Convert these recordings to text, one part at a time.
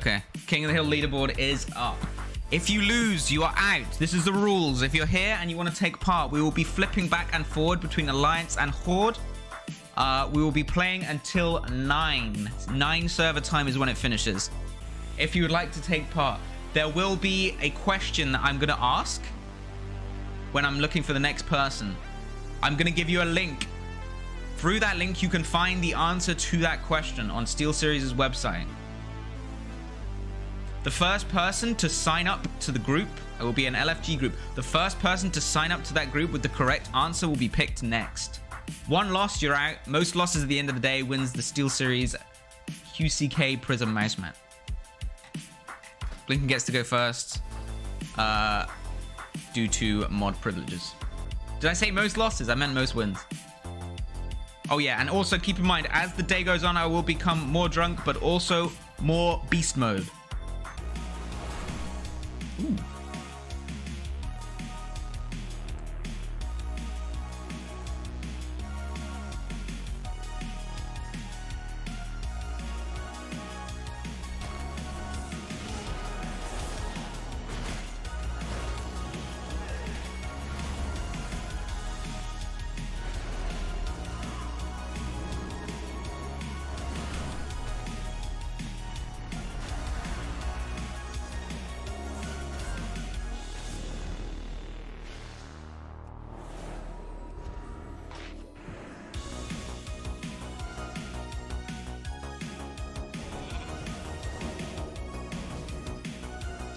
Okay, King of the Hill leaderboard is up. If you lose, you are out. This is the rules. If you're here and you want to take part, we will be flipping back and forward between Alliance and Horde. We will be playing until 9. 9 server time is when it finishes. If you would like to take part, there will be a question that I'm going to ask when I'm looking for the next person. I'm going to give you a link. Through that link, you can find the answer to that question on SteelSeries' website. The first person to sign up to the group, it will be an LFG group. The first person to sign up to that group with the correct answer will be picked next. One loss, you're out. Most losses at the end of the day wins the SteelSeries QCK Prism Mouse Mat. Blinken gets to go first due to mod privileges. Did I say most losses? I meant most wins. Oh yeah, and also keep in mind, as the day goes on, I will become more drunk, but also more beast mode. Ooh.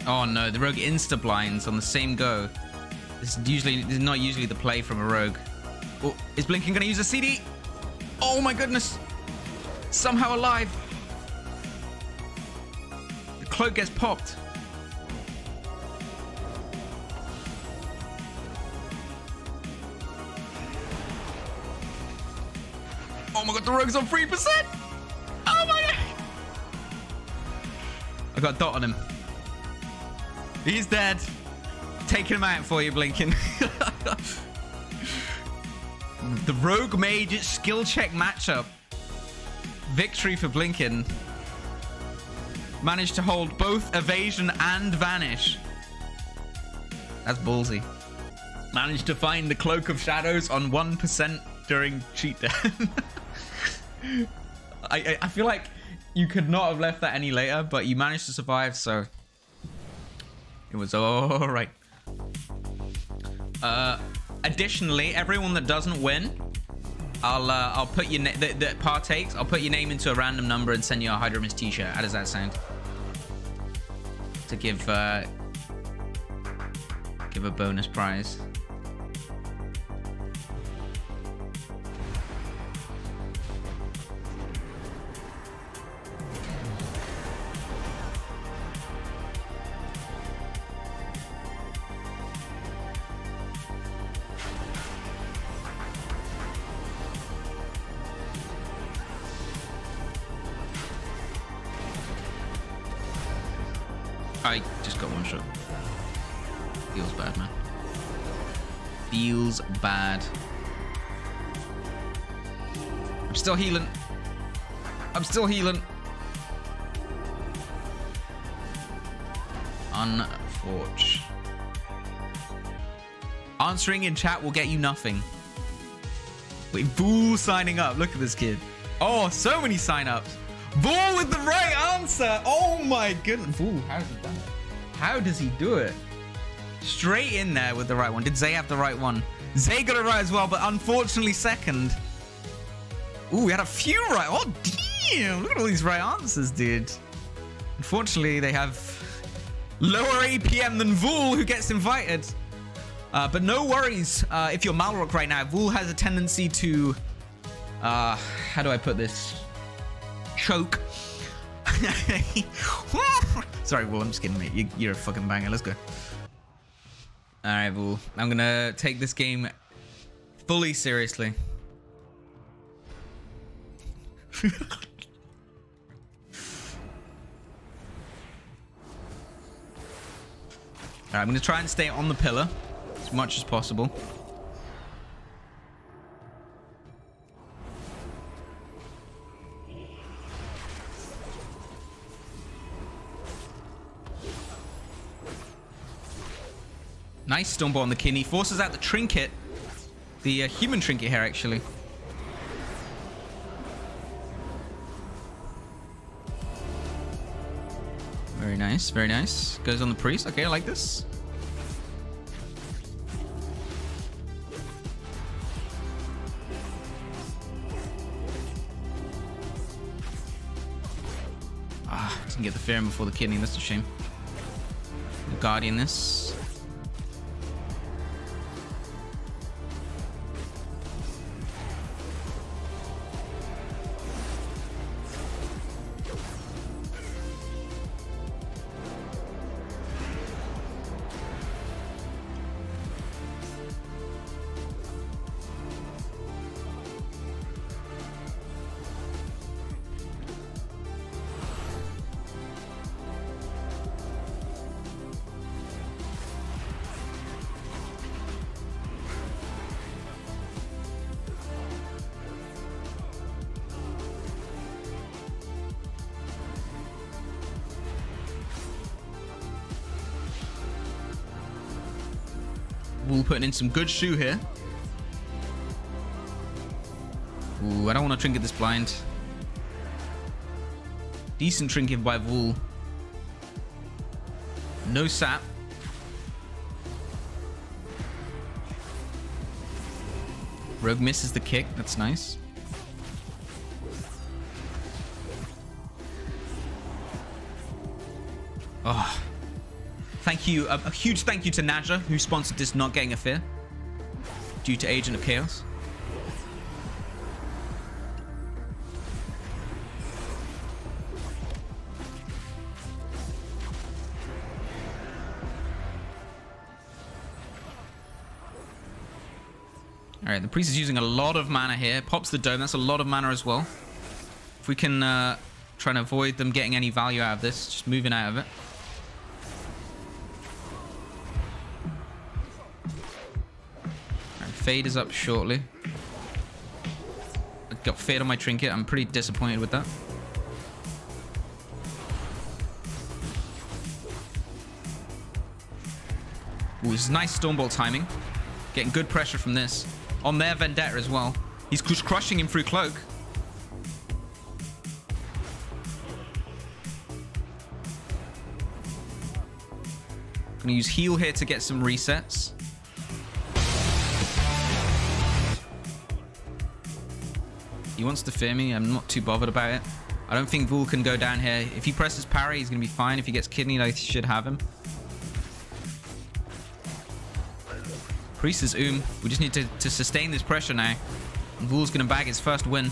Oh no, the rogue insta-blinds on the same go. This is not usually the play from a rogue. Oh, is Blinken gonna use a CD? Oh my goodness! Somehow alive! The cloak gets popped. Oh my god, the rogue's on 3%! Oh my god! I got a dot on him. He's dead. Taking him out for you, Blinken. The rogue mage skill check matchup. Victory for Blinken. Managed to hold both evasion and vanish. That's ballsy. Managed to find the Cloak of Shadows on 1% during cheat death. I feel like you could not have left that any later, but you managed to survive, so... It was all right. Additionally, everyone that doesn't win, I'll put your name that partakes. I'll put your name into a random number and send you a Hydramist T-shirt. How does that sound? To give give a bonus prize. I just got one shot. Feels bad, man. Feels bad. I'm still healing. I'm still healing. Unforge. Answering in chat will get you nothing. Wait, Vool signing up. Look at this kid. Oh, so many sign-ups. Vool with the right answer! Oh my goodness. Vool, how has he done it? How does he do it? Straight in there with the right one. Did Zay have the right one? Zay got it right as well, but unfortunately second. Ooh, we had a few right. Oh, damn! Look at all these right answers, dude. Unfortunately, they have lower APM than Vool, who gets invited. But no worries if you're Malrock right now. Vool has a tendency to... how do I put this? Choke. Sorry, Vool, I'm just kidding, mate. You're a fucking banger. Let's go. All right, Vool. I'm going to take this game fully seriously. All right, I'm going to try and stay on the pillar as much as possible. Nice Stormball on the kidney. Forces out the trinket. The human trinket here, actually. Very nice, very nice. Goes on the priest. Okay, I like this. Ah, didn't get the Ferrum before the kidney. That's a shame. The Guardian this. We'll put in some good shoe here. Ooh, I don't want to trinket this blind. Decent trinket by Vool. No sap. Rogue misses the kick. That's nice. Oh. Thank you, a huge thank you to Naja, who sponsored this not getting a fear due to Agent of Chaos. Alright, the priest is using a lot of mana here. Pops the dome, that's a lot of mana as well. If we can try and avoid them getting any value out of this, just moving out of it. Fade is up shortly. I got Fade on my trinket. I'm pretty disappointed with that. Ooh, this is nice Stormbolt timing. Getting good pressure from this. On their Vendetta as well. He's crushing him through Cloak. Gonna use Heal here to get some resets. He wants to fear me. I'm not too bothered about it. I don't think Vool can go down here. If he presses parry, he's going to be fine. If he gets kidneyed, I should have him. Priest is oom. We just need to sustain this pressure now. And Vool's going to bag his first win.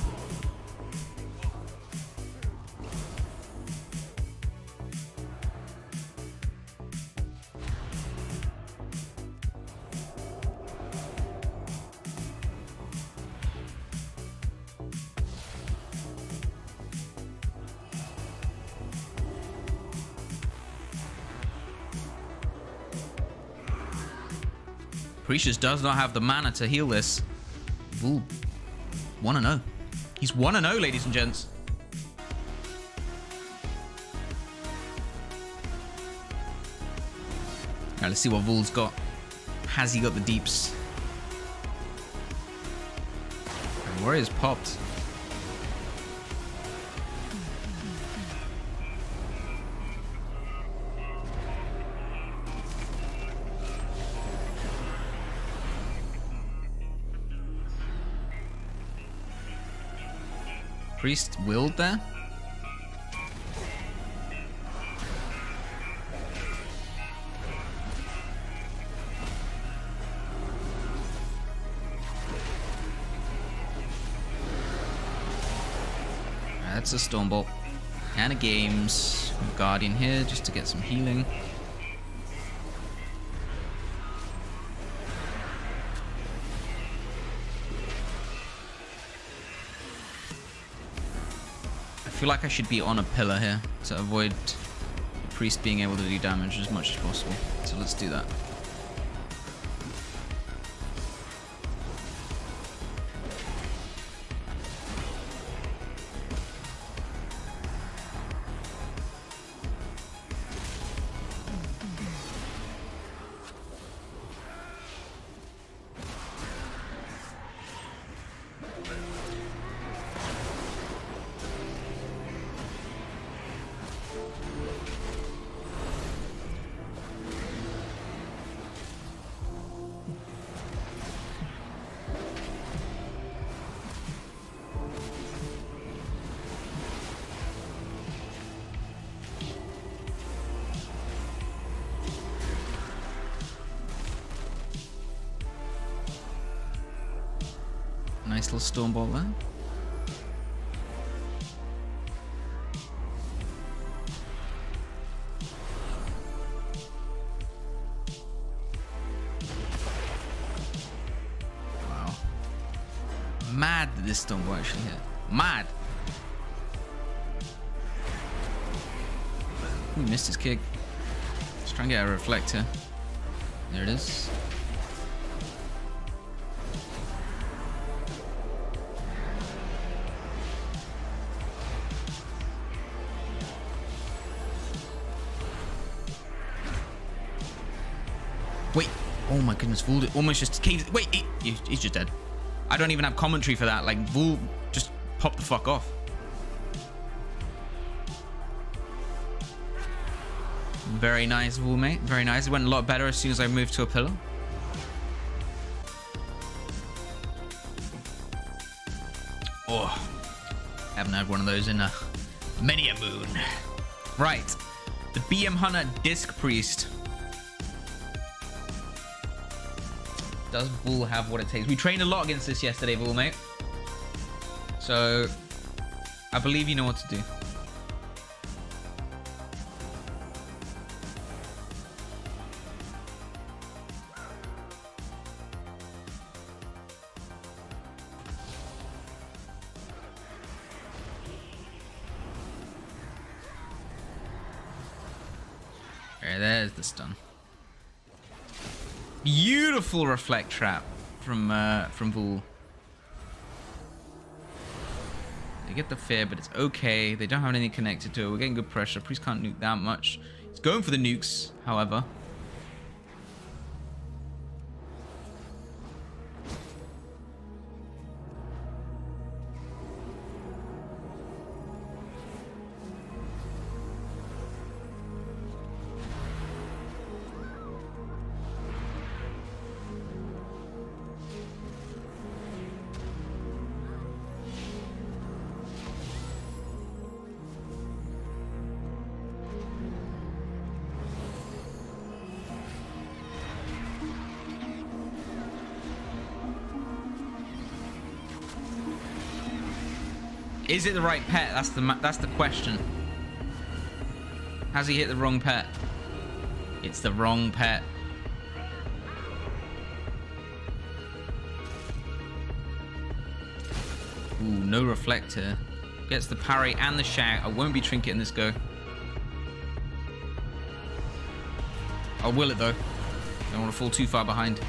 Precious does not have the mana to heal this. Ooh. 1-0. He's 1-0, ladies and gents. Alright, let's see what Vool's got. Has he got the deeps? And Warrior's popped. Priest willed there. That's a Stormbolt. And a Games. Guardian here just to get some healing. I feel like I should be on a pillar here to avoid the priest being able to do damage as much as possible. So let's do that. Nice little storm ball there. Wow. Mad that this storm ball actually hit. Mad! Ooh, missed his kick. Let's try and get a reflector. There it is. Wait, oh my goodness, Vool almost just caved. Wait, he's just dead. I don't even have commentary for that. Like, Vool just popped the fuck off. Very nice, Vool, mate. Very nice. It went a lot better as soon as I moved to a pillar. Oh, haven't had one of those in many a moon. Right, the BM Hunter Disc Priest. Does Vool have what it takes? We trained a lot against this yesterday, Vool, mate. So, I believe you know what to do. Alright, there's the stun. Beautiful reflect trap from Vool. They get the fear, but it's okay. They don't have anything connected to it. We're getting good pressure. Priest can't nuke that much. He's going for the nukes, however. Is it the right pet? That's the question. Has he hit the wrong pet? It's the wrong pet. Ooh, no reflector. Gets the parry and the shout. I won't be trinket in this go. I will it though. Don't want to fall too far behind.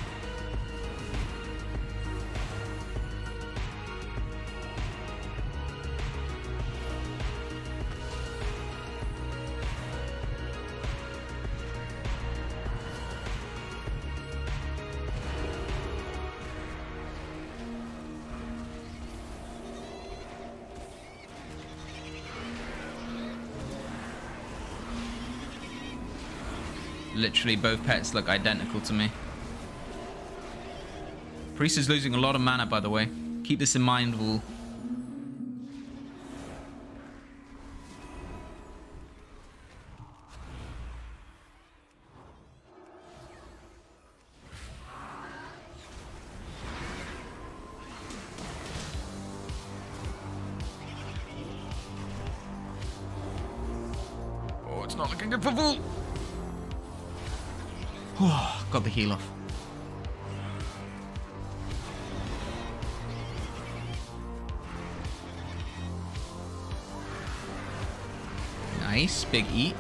Literally both pets look identical to me. Priest is losing a lot of mana, by the way. Keep this in mind, Vool. Oh, it's not looking good for Vool. Oh, got the heal off. Nice, big eat.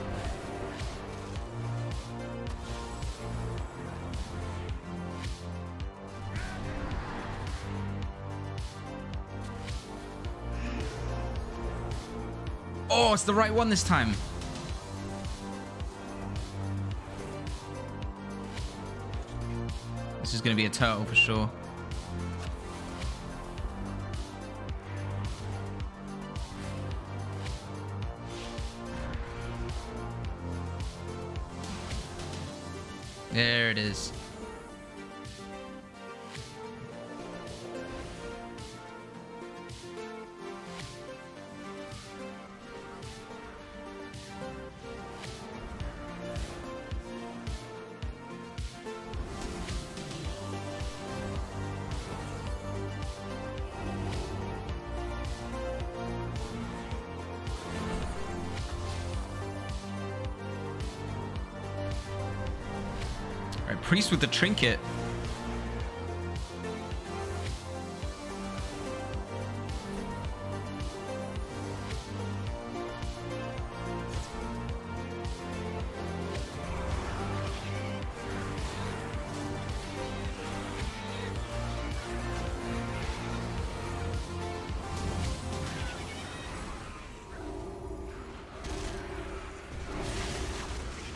Oh, it's the right one this time. This is going to be a turtle for sure. There it is. priest with the trinket.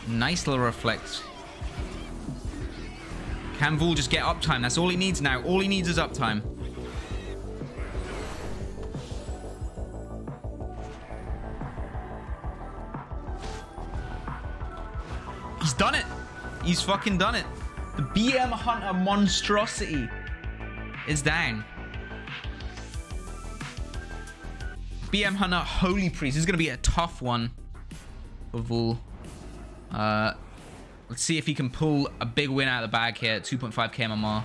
Nice little reflect. Can Vool just get uptime? That's all he needs now. All he needs is uptime. He's done it. He's fucking done it. The BM Hunter monstrosity is down. BM Hunter Holy Priest. This is going to be a tough one for Vool. Let's see if he can pull a big win out of the bag here. 2.5k MMR.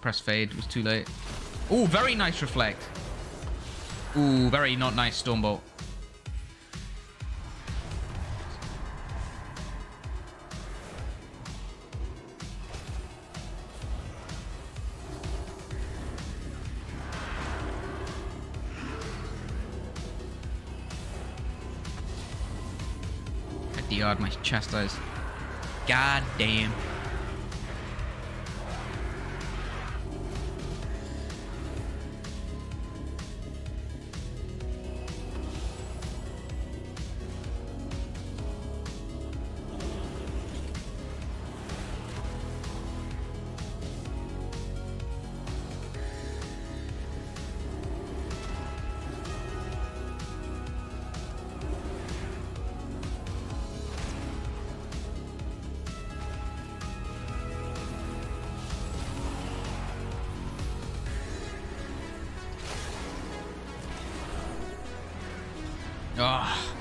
Press fade. It was too late. Ooh, very nice reflect. Ooh, very not nice Stormbolt. God, my chastise. God damn.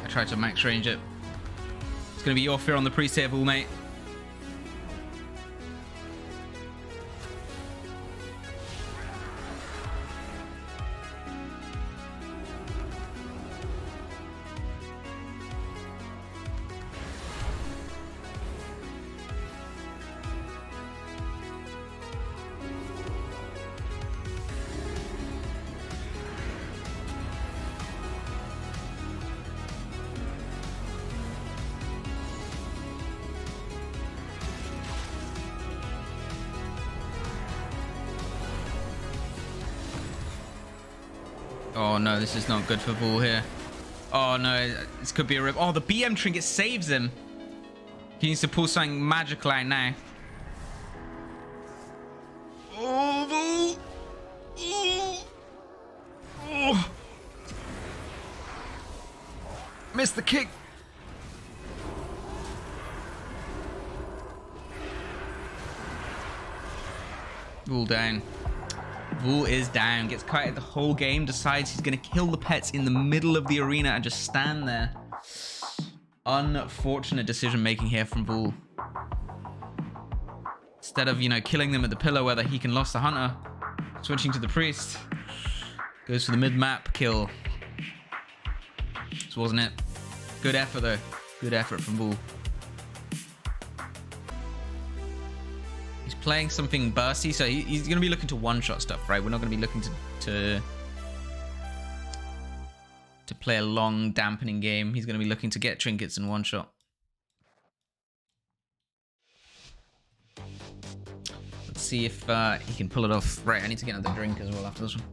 Try to max range it. It's going to be your fear on the priest here, Vool, mate. Oh no, this is not good for Vool here. Oh no, this could be a rip. Oh, the BM trinket saves him. He needs to pull something magical out now. Oh, Vool! Oh. Oh. Missed the kick. Vool down. Vool is down, gets kited the whole game, decides he's going to kill the pets in the middle of the arena and just stand there. Unfortunate decision making here from Vool. Instead of, you know, killing them at the pillar whether he can lost the hunter, switching to the priest, goes for the mid-map kill. This wasn't it. Good effort though. Good effort from Vool. Playing something bursty, so he's going to be looking to one-shot stuff, right? We're not going to be looking to play a long, dampening game. He's going to be looking to get trinkets in one-shot. Let's see if he can pull it off. Right, I need to get another drink as well after this one.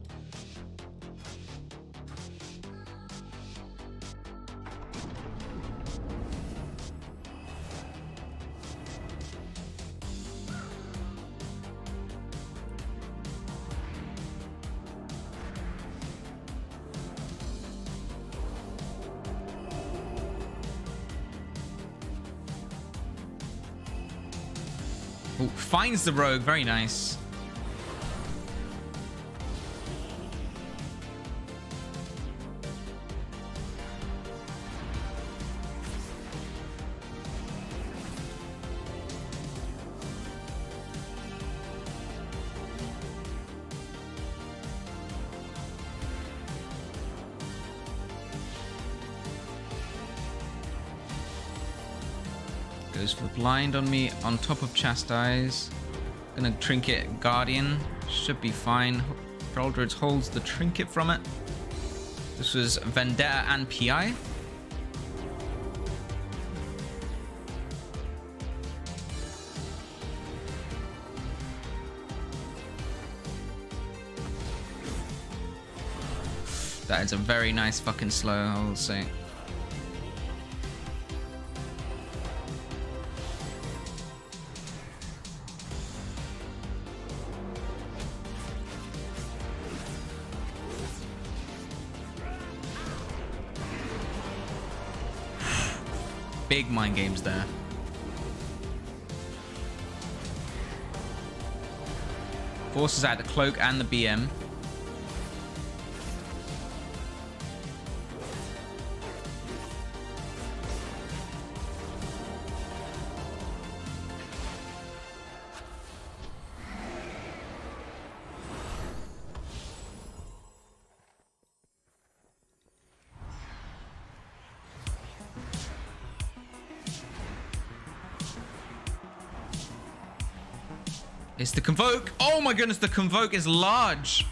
Ooh, finds the rogue, very nice. goes for the blind on me on top of Chastise. Gonna Trinket Guardian. Should be fine. Eldritch holds the Trinket from it. This was Vendetta and PI. That is a very nice fucking slow, I will say. Big mind games there. Forces out the cloak and the BM. It's the Convoke. Oh my goodness, the Convoke is large.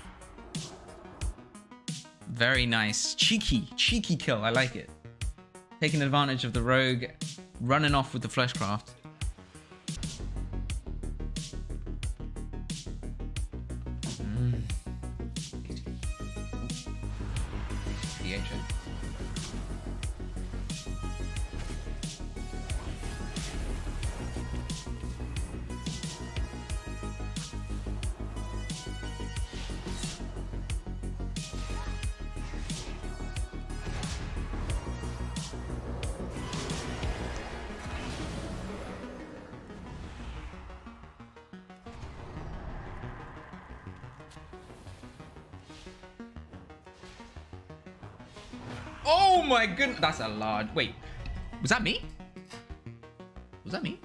Very nice. Cheeky. Cheeky kill. I like it. Taking advantage of the Rogue, running off with the Fleshcraft. Oh my goodness, that's a large. Wait, was that me? Was that me?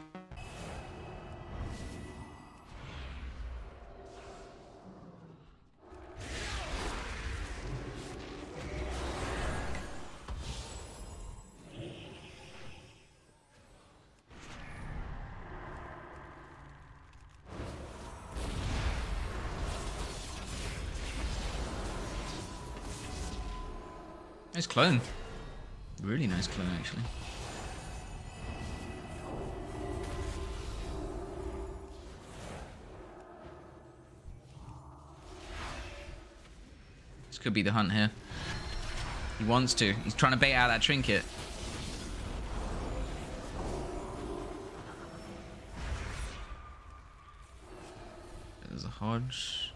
Nice clone. Really nice clone, actually. This could be the hunt here. He wants to. He's trying to bait out that Trinket. There's a Hodge.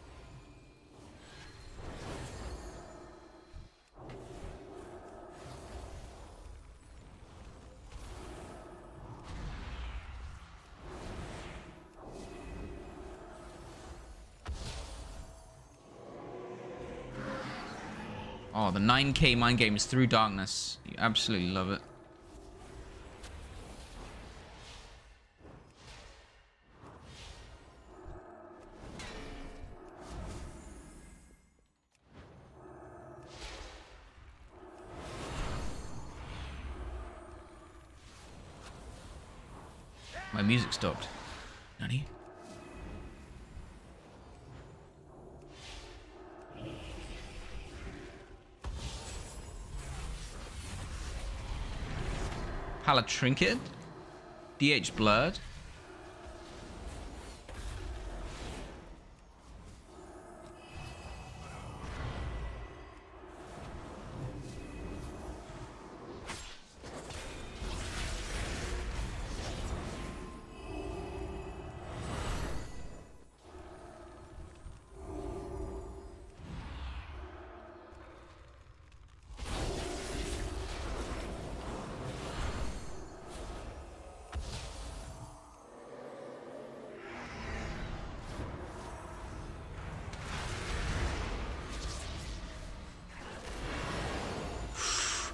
Oh, the 9K mind game is through darkness. You absolutely love it. My music stopped. Nani? Pala Trinket, DH Blurred.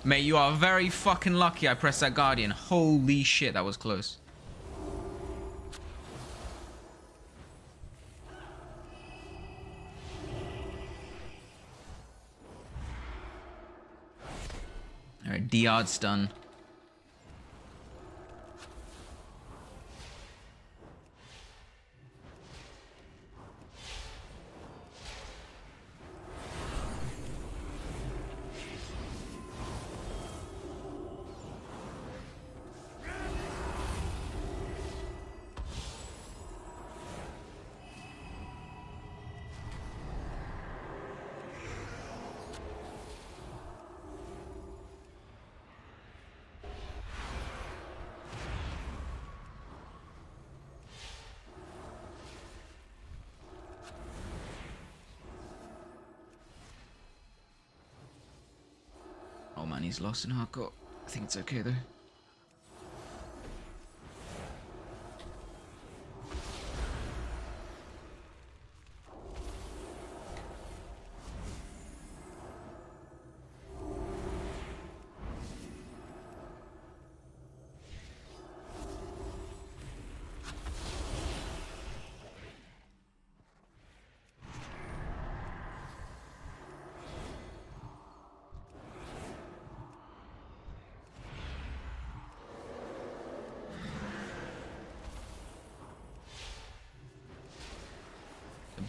Mate, you are very fucking lucky I pressed that Guardian. Holy shit, that was close. Alright, DR stun. he's lost in hardcore. I think it's okay though.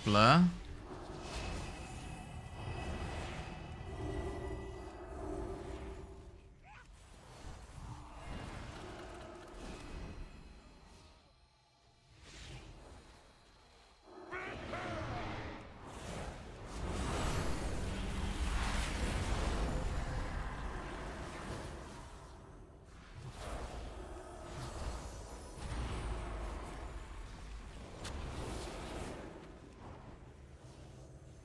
Blur.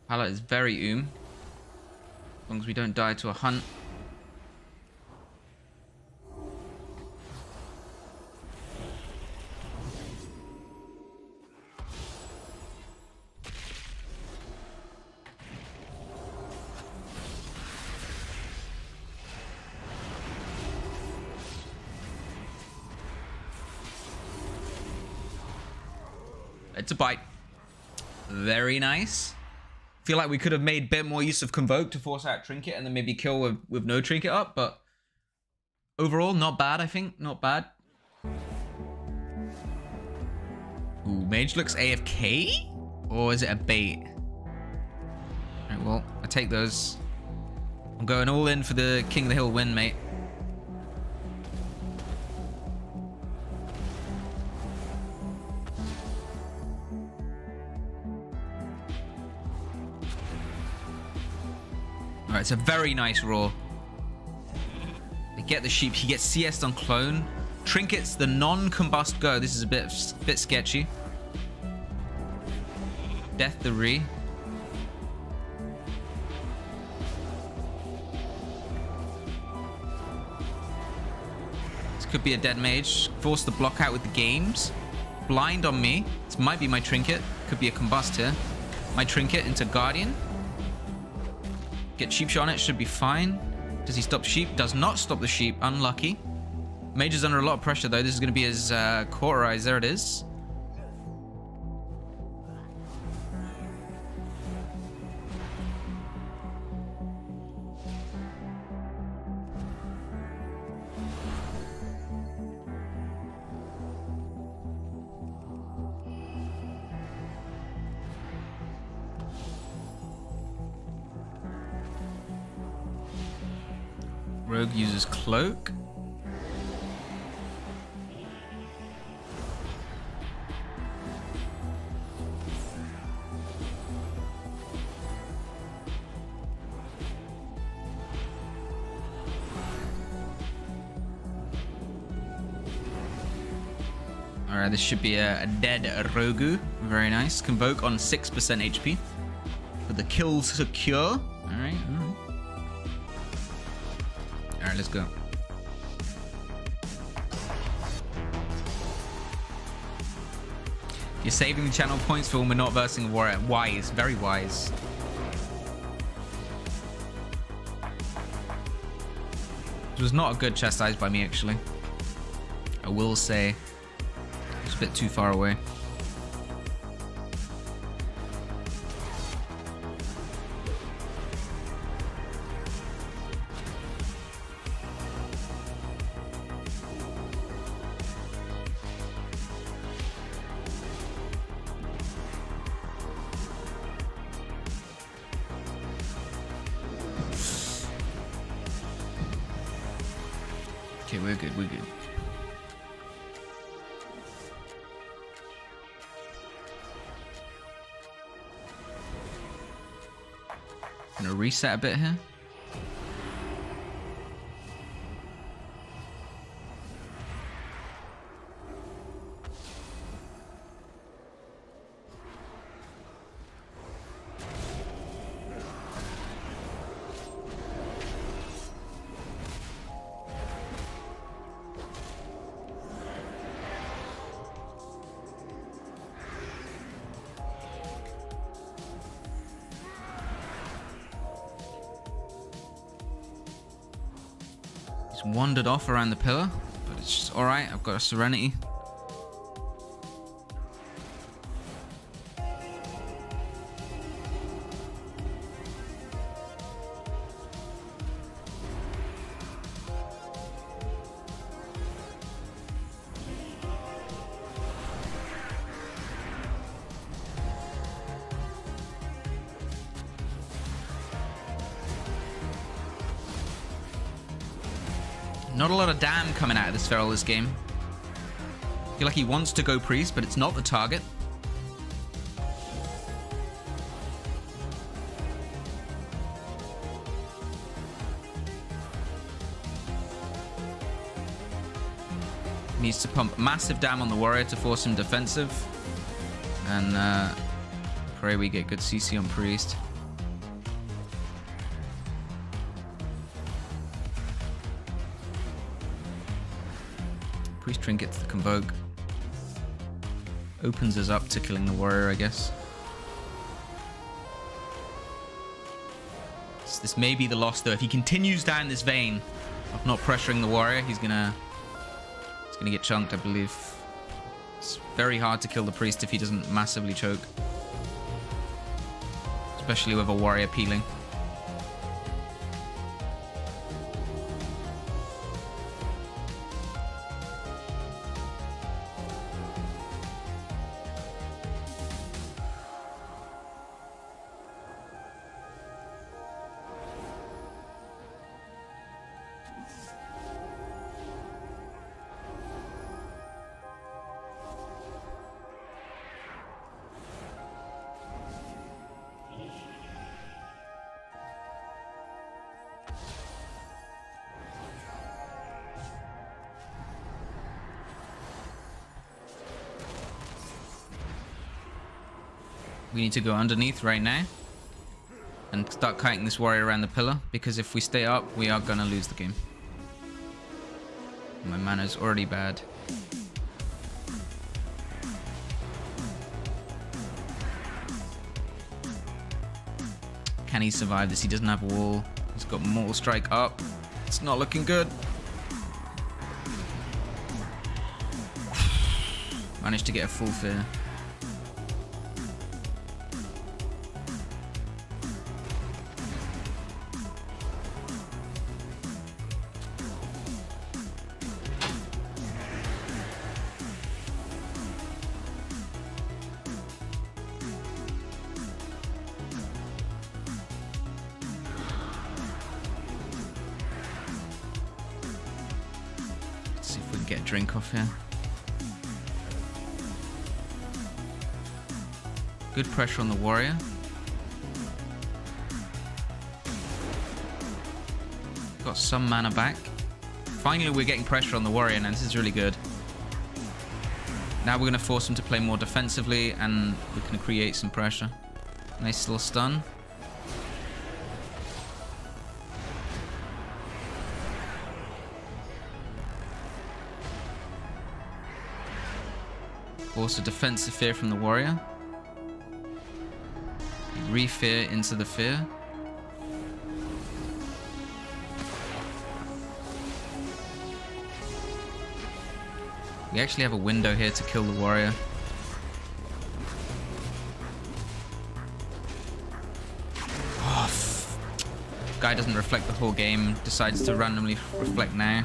Palette is very oom. As long as we don't die to a hunt. It's a bite. Very nice. Feel like we could have made a bit more use of Convoke to force out Trinket and then maybe kill with no Trinket up, but overall, not bad, I think. Not bad. Ooh, Mage looks AFK? Or is it a bait? Alright, well, I take those. I'm going all in for the King of the Hill win, mate. It's a very nice roar. They get the sheep. He gets CS on clone. Trinkets the non-combust go. This is a bit sketchy. Death the re. This could be a dead mage. Force the block out with the games. Blind on me. This might be my trinket. Could be a combust here. My trinket into guardian. Get sheep shot on it, should be fine. Does he stop sheep? Does not stop the sheep. Unlucky. Mage is under a lot of pressure though. This is going to be his cauterize. There it is. Rogue uses cloak. All right, this should be a dead Rogu. Very nice. Convoke on 6% HP for the kill secure. All right. All right. Alright, let's go. You're saving the channel points for when we're not versing a warrior. Wise, very wise. This was not a good chastised by me, actually. I will say, it's a bit too far away. Gonna reset a bit here. It's wandered off around the pillar, but it's just alright. I've got a Serenity. Not a lot of damn coming out of this feral this game. I feel like he wants to go priest, but it's not the target. He needs to pump massive damn on the warrior to force him defensive. And pray we get good CC on priest. Priest trinkets the Convoke. Opens us up to killing the warrior, I guess. So this may be the loss, though. If he continues down this vein of not pressuring the warrior, he's gonna get chunked, I believe. It's very hard to kill the priest if he doesn't massively choke, especially with a warrior peeling. We need to go underneath right now and start kiting this warrior around the pillar, because if we stay up, we are gonna lose the game. My mana's already bad. Can he survive this? He doesn't have a wall. He's got Mortal Strike up. It's not looking good. Managed to get a full fear. Get a drink off here. Good pressure on the warrior. Got some mana back. Finally, we're getting pressure on the warrior now. This is really good. Now we're going to force him to play more defensively, and we can create some pressure. Nice little stun. Also defensive fear from the warrior. Re-fear into the fear. We actually have a window here to kill the warrior. Oh, guy doesn't reflect the whole game, decides to randomly reflect now.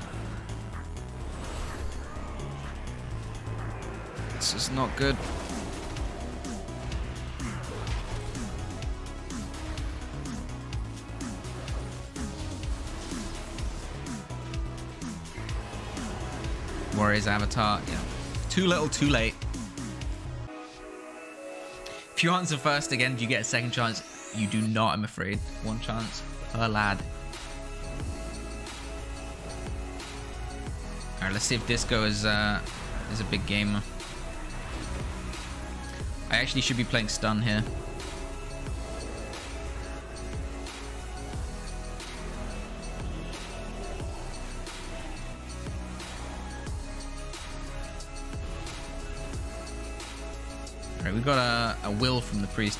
It's not good. Warrior's avatar, yeah. Too little, too late. If you answer first again, do you get a second chance? You do not, I'm afraid. One chance per lad. Alright, let's see if Disco is a big gamer. I actually should be playing stun here. Alright, we got a will from the priest.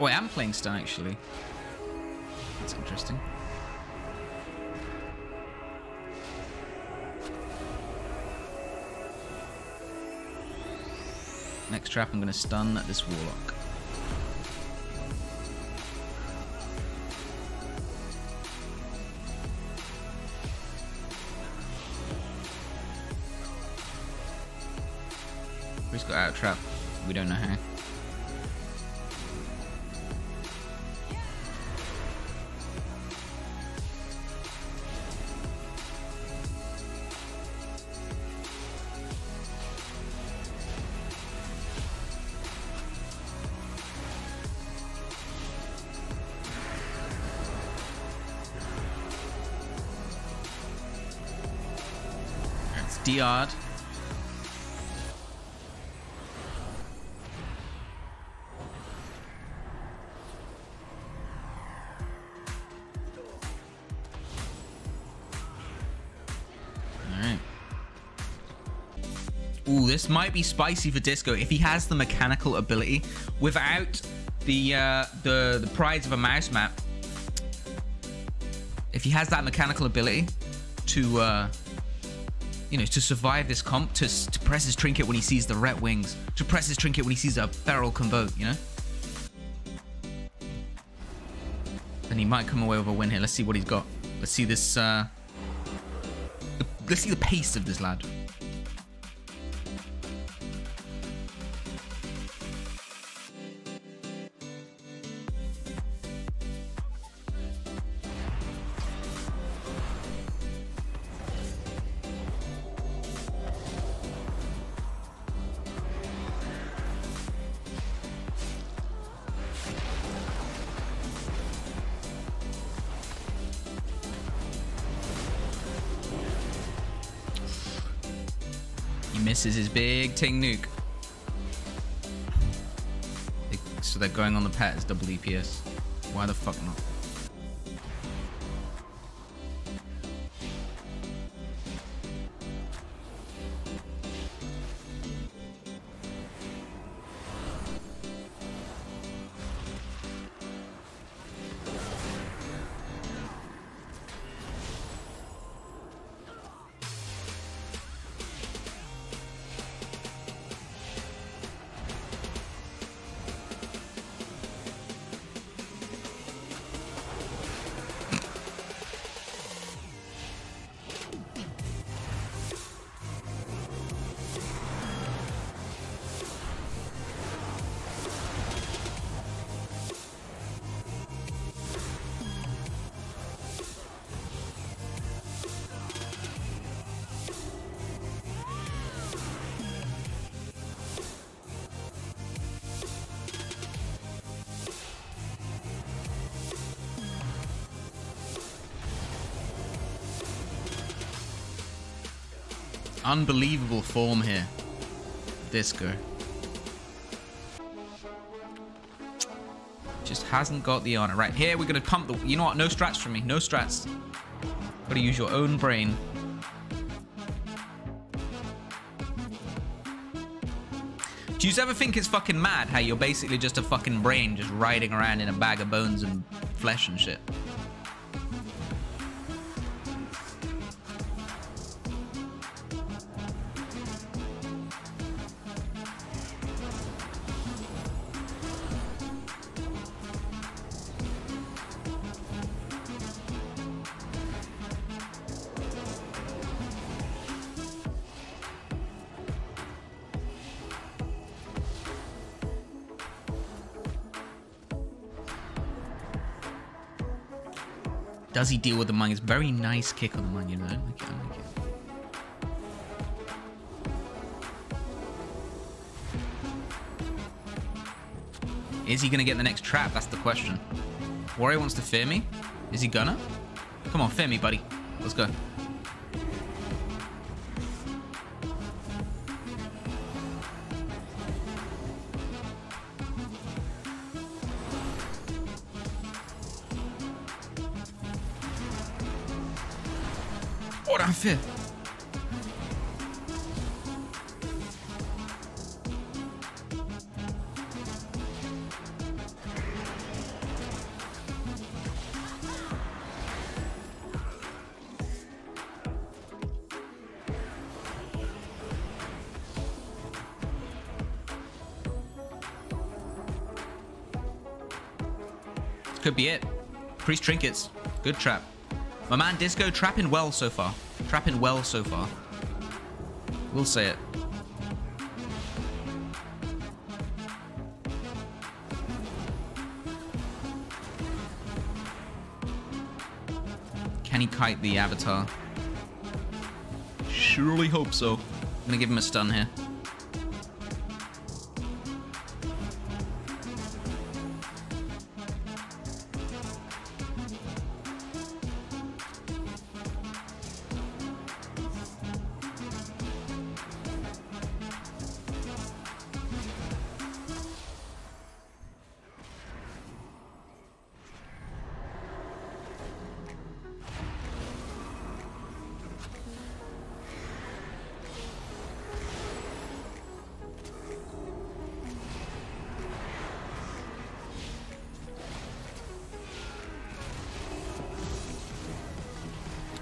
Oh, I am playing stun, actually. That's interesting. Next trap, I'm going to stun this Warlock. Who's got out of trap? We don't know how. DR'd. Alright. Ooh, this might be spicy for Disco if he has the mechanical ability. Without the prize of a mouse map. If he has that mechanical ability to you know, to survive this comp, to press his trinket when he sees the ret wings, to press his trinket when he sees a feral convoke, you know? Then he might come away with a win here. Let's see what he's got. Let's see this, let's see the pace of this lad. Misses his big ting nuke. So they're going on the pet as double DPS. Why the fuck not? Unbelievable form here, Disco. Just hasn't got the honor. Right, here we're going to pump the... You know what? No strats from me. No strats. Got to use your own brain. Do you ever think it's fucking mad how you're basically just a fucking brain just riding around in a bag of bones and flesh and shit? Does he deal with the Minions? Very nice kick on the Minion, man. I like it. Is he going to get the next trap? That's the question. Warrior wants to fear me. Is he gonna? Come on, fear me, buddy. Let's go. Fit. could be it. Priest trinkets. Good trap. My man Disco trapping well so far. Trapping well so far. We'll say it. Can he kite the avatar? Surely hope so. I'm gonna give him a stun here.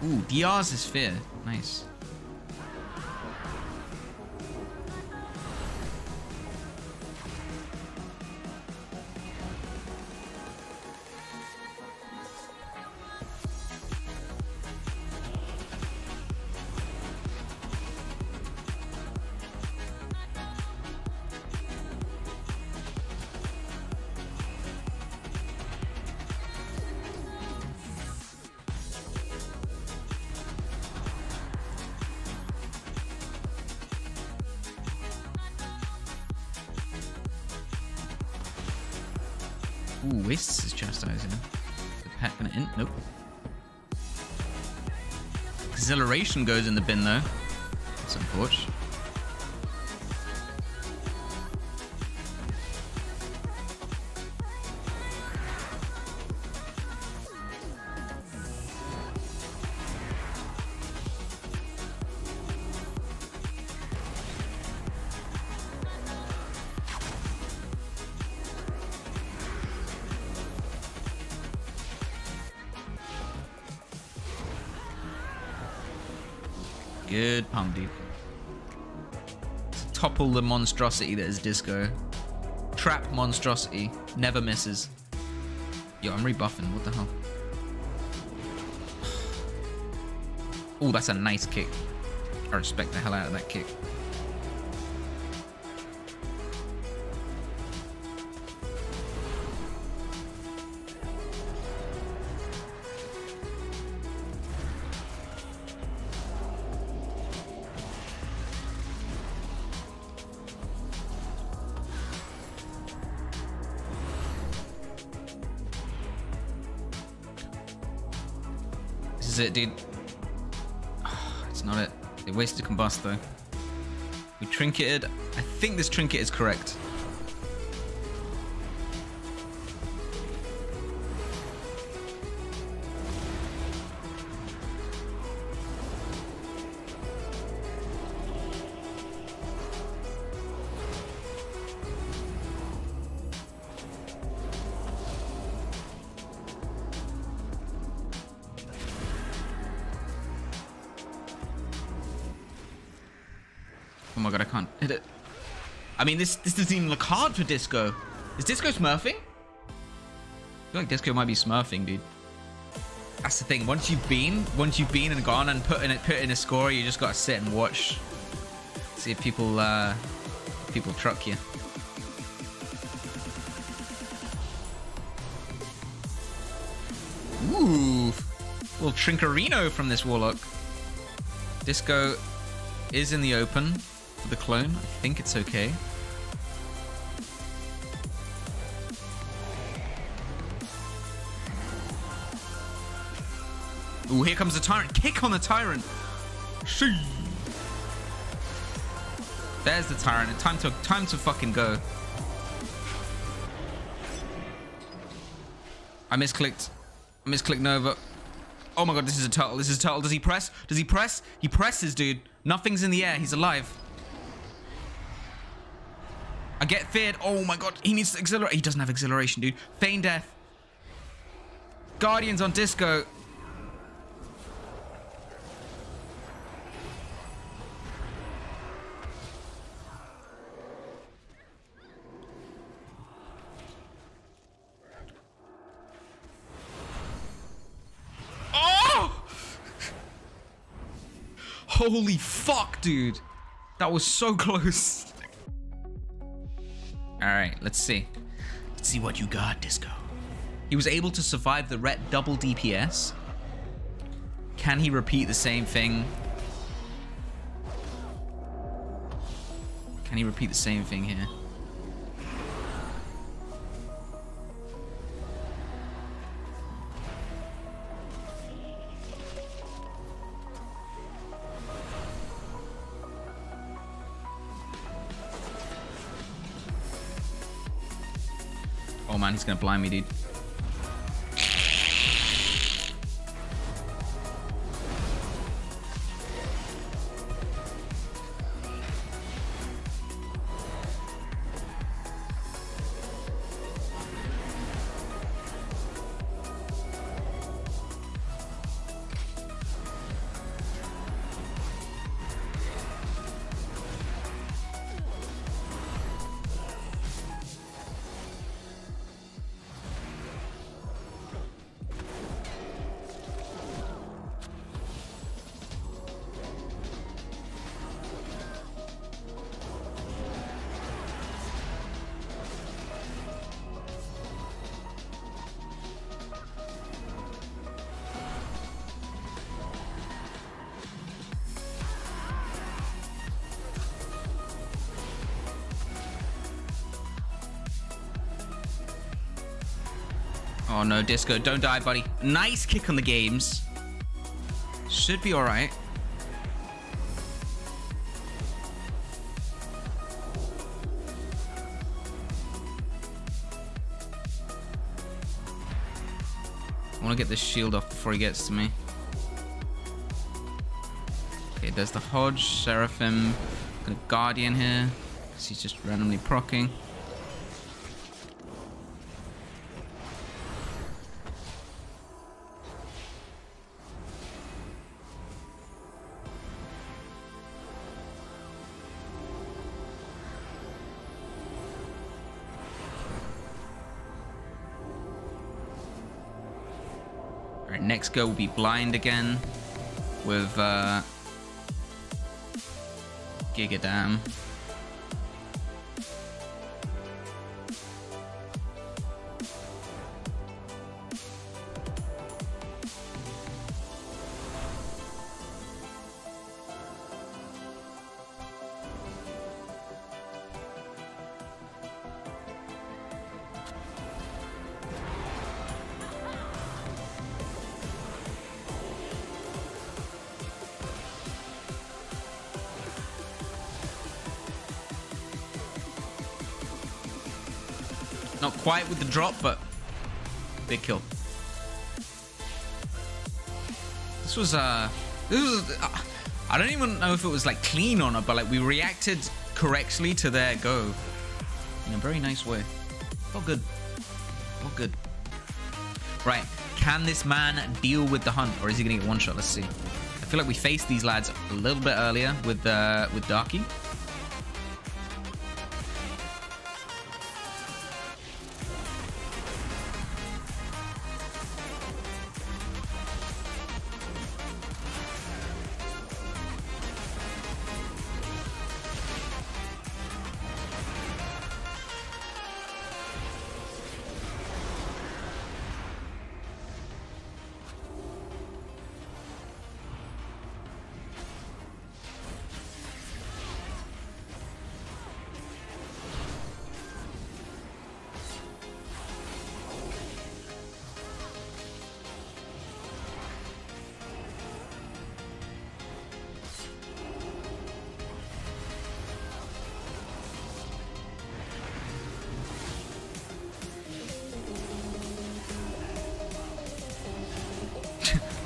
Ooh, DRs is fair. Nice. Ooh, wastes is chastising. Is the pet gonna int? Nope. Exhilaration goes in the bin though. That's unfortunate. Good palm deep. To topple the monstrosity that is Disco. Trap monstrosity. Never misses. Yo, I'm rebuffing. What the hell? Oh, that's a nice kick. I respect the hell out of that kick. It, dude. Oh, it's not it. They wasted combust though. We trinketed. I think this trinket is correct. Oh my god, I can't hit it. I mean, this doesn't even look hard for Disco. Is Disco smurfing? I feel like Disco might be smurfing, dude. That's the thing. Once you've been and gone and put in a score, you just gotta sit and watch. See if people truck you. Ooh, little Trinkerino from this warlock. Disco is in the open. The clone, I think it's okay. Ooh, here comes the Tyrant. Kick on the Tyrant. Shee. There's the Tyrant. Time to fucking go. I misclicked. I misclicked Nova. Oh my god, this is a turtle. This is a turtle. Does he press? Does he press? He presses, dude. Nothing's in the air. He's alive. I get feared. Oh my god, he needs to accelerate. He doesn't have acceleration, dude. Feign death. Guardians on Disco. Holy fuck, dude. That was so close. All right, let's see. Let's see what you got, Disco. He was able to survive the ret double DPS. Can he repeat the same thing? Can he repeat the same thing here? Oh man, he's gonna blind me, dude. Oh no, Disco, don't die, buddy. Nice kick on the games. Should be all right. I want to get this shield off before he gets to me. Okay, there's the Hodge, Seraphim, got a Guardian here, because he's just randomly proccing. Next go will be blind again with Gigadam. Not quite with the drop, but big kill. This was I don't even know if it was like clean or not, but like we reacted correctly to their go in a very nice way. Oh good. Oh good. Right, can this man deal with the hunt, or is he gonna get one shot? Let's see. I feel like we faced these lads a little bit earlier with Darkie.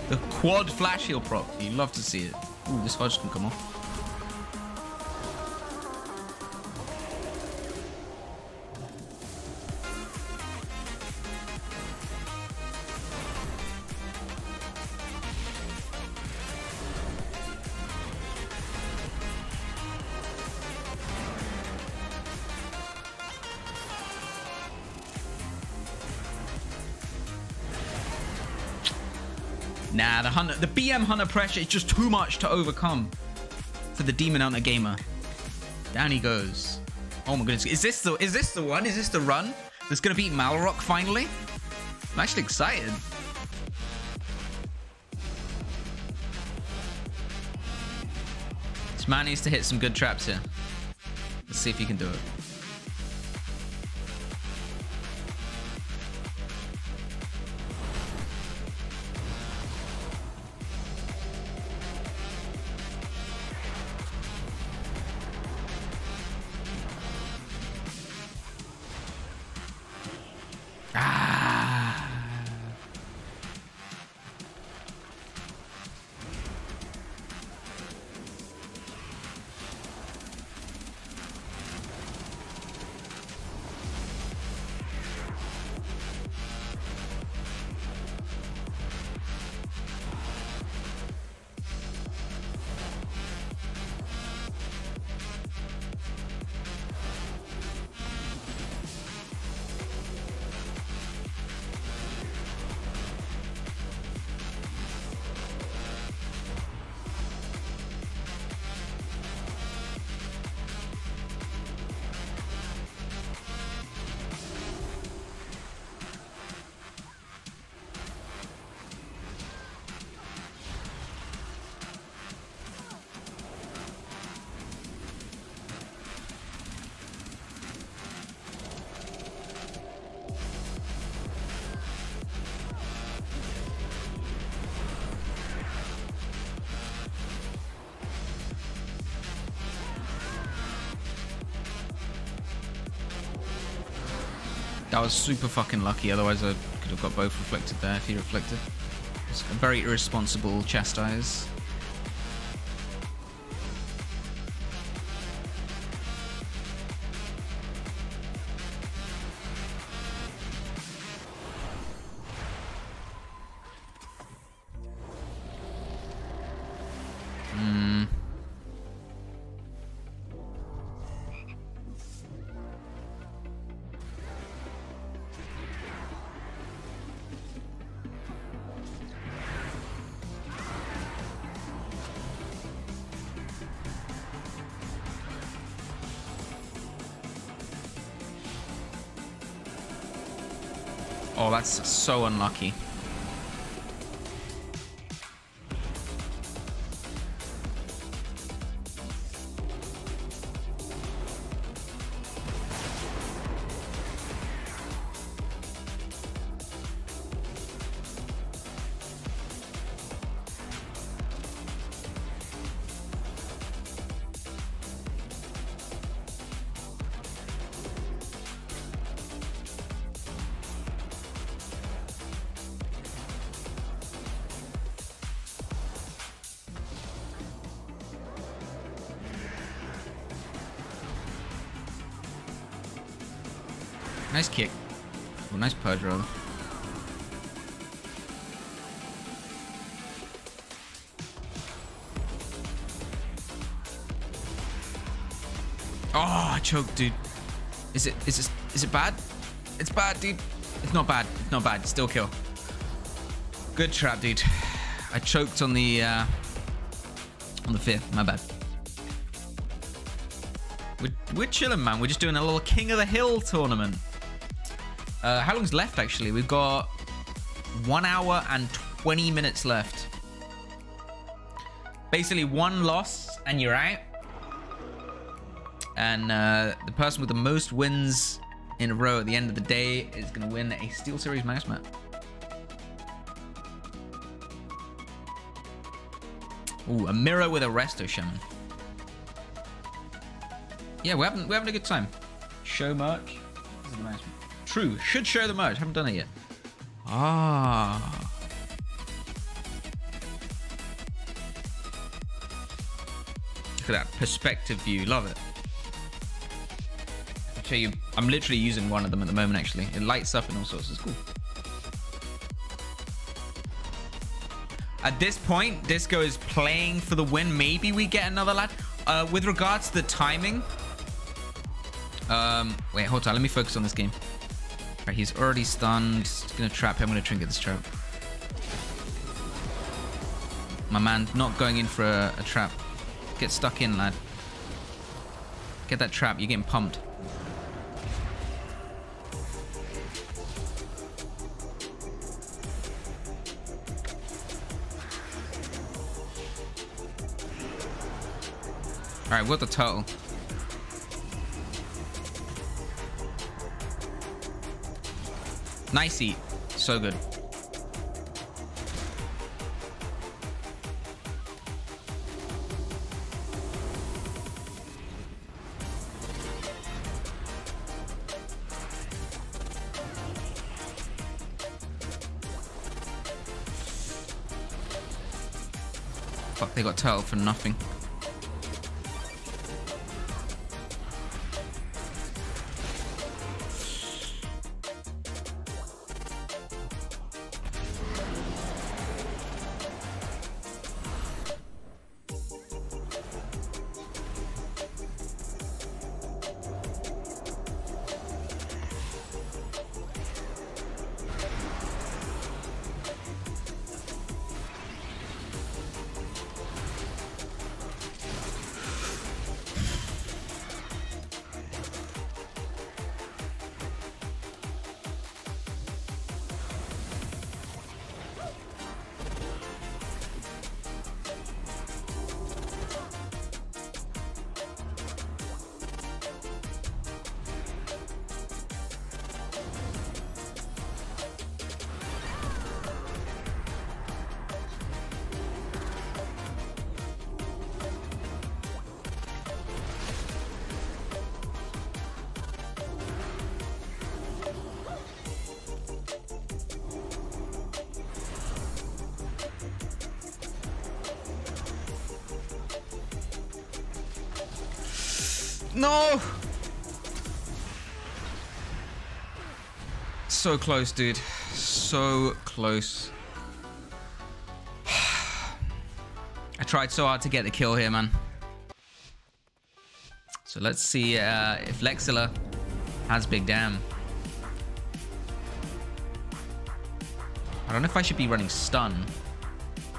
The quad flash heal prop. You love to see it. Ooh, this Hodge can come off. Nah, the BM Hunter pressure is just too much to overcome for the Demon Hunter gamer. Down he goes. Oh my goodness. Is this the one? Is this the run that's gonna beat Malrock finally? I'm actually excited. This man needs to hit some good traps here. Let's see if he can do it. That was super fucking lucky, otherwise I could have got both reflected there if he reflected. It's a very irresponsible chastise. Oh, that's so unlucky. Nice kick. Well, nice purge, rather. Oh, I choked, dude. Is it bad? It's bad, dude. It's not bad. It's not bad. Still kill. Good trap, dude. I choked on the fear. My bad. We're chilling, man. We're just doing a little King of the Hill tournament. How long's left, actually? We've got 1 hour and 20 minutes left. Basically, one loss and you're out. And the person with the most wins in a row at the end of the day is going to win a SteelSeries mouse mat. Ooh, a mirror with a resto shaman. Yeah, we're having a good time. Show merch. This is the nice one. True, should show the merch. Haven't done it yet. Ah. Look at that perspective view. Love it. I'll show you. I'm literally using one of them at the moment, actually. It lights up and all sorts. It's cool. At this point, Disco is playing for the win. Maybe we get another lad. With regards to the timing. Wait, hold on. Let me focus on this game. All right, he's already stunned. He's gonna trap him. I'm gonna trinket this trap. My man not going in for a trap. Get stuck in, lad. Get that trap. You're getting pumped. All right, what the turtle? Nice eat. So good. Fuck, they got turtle for nothing. No! So close, dude. So close. I tried so hard to get the kill here, man. So let's see if Lexilla has Big Damn. I don't know if I should be running stun,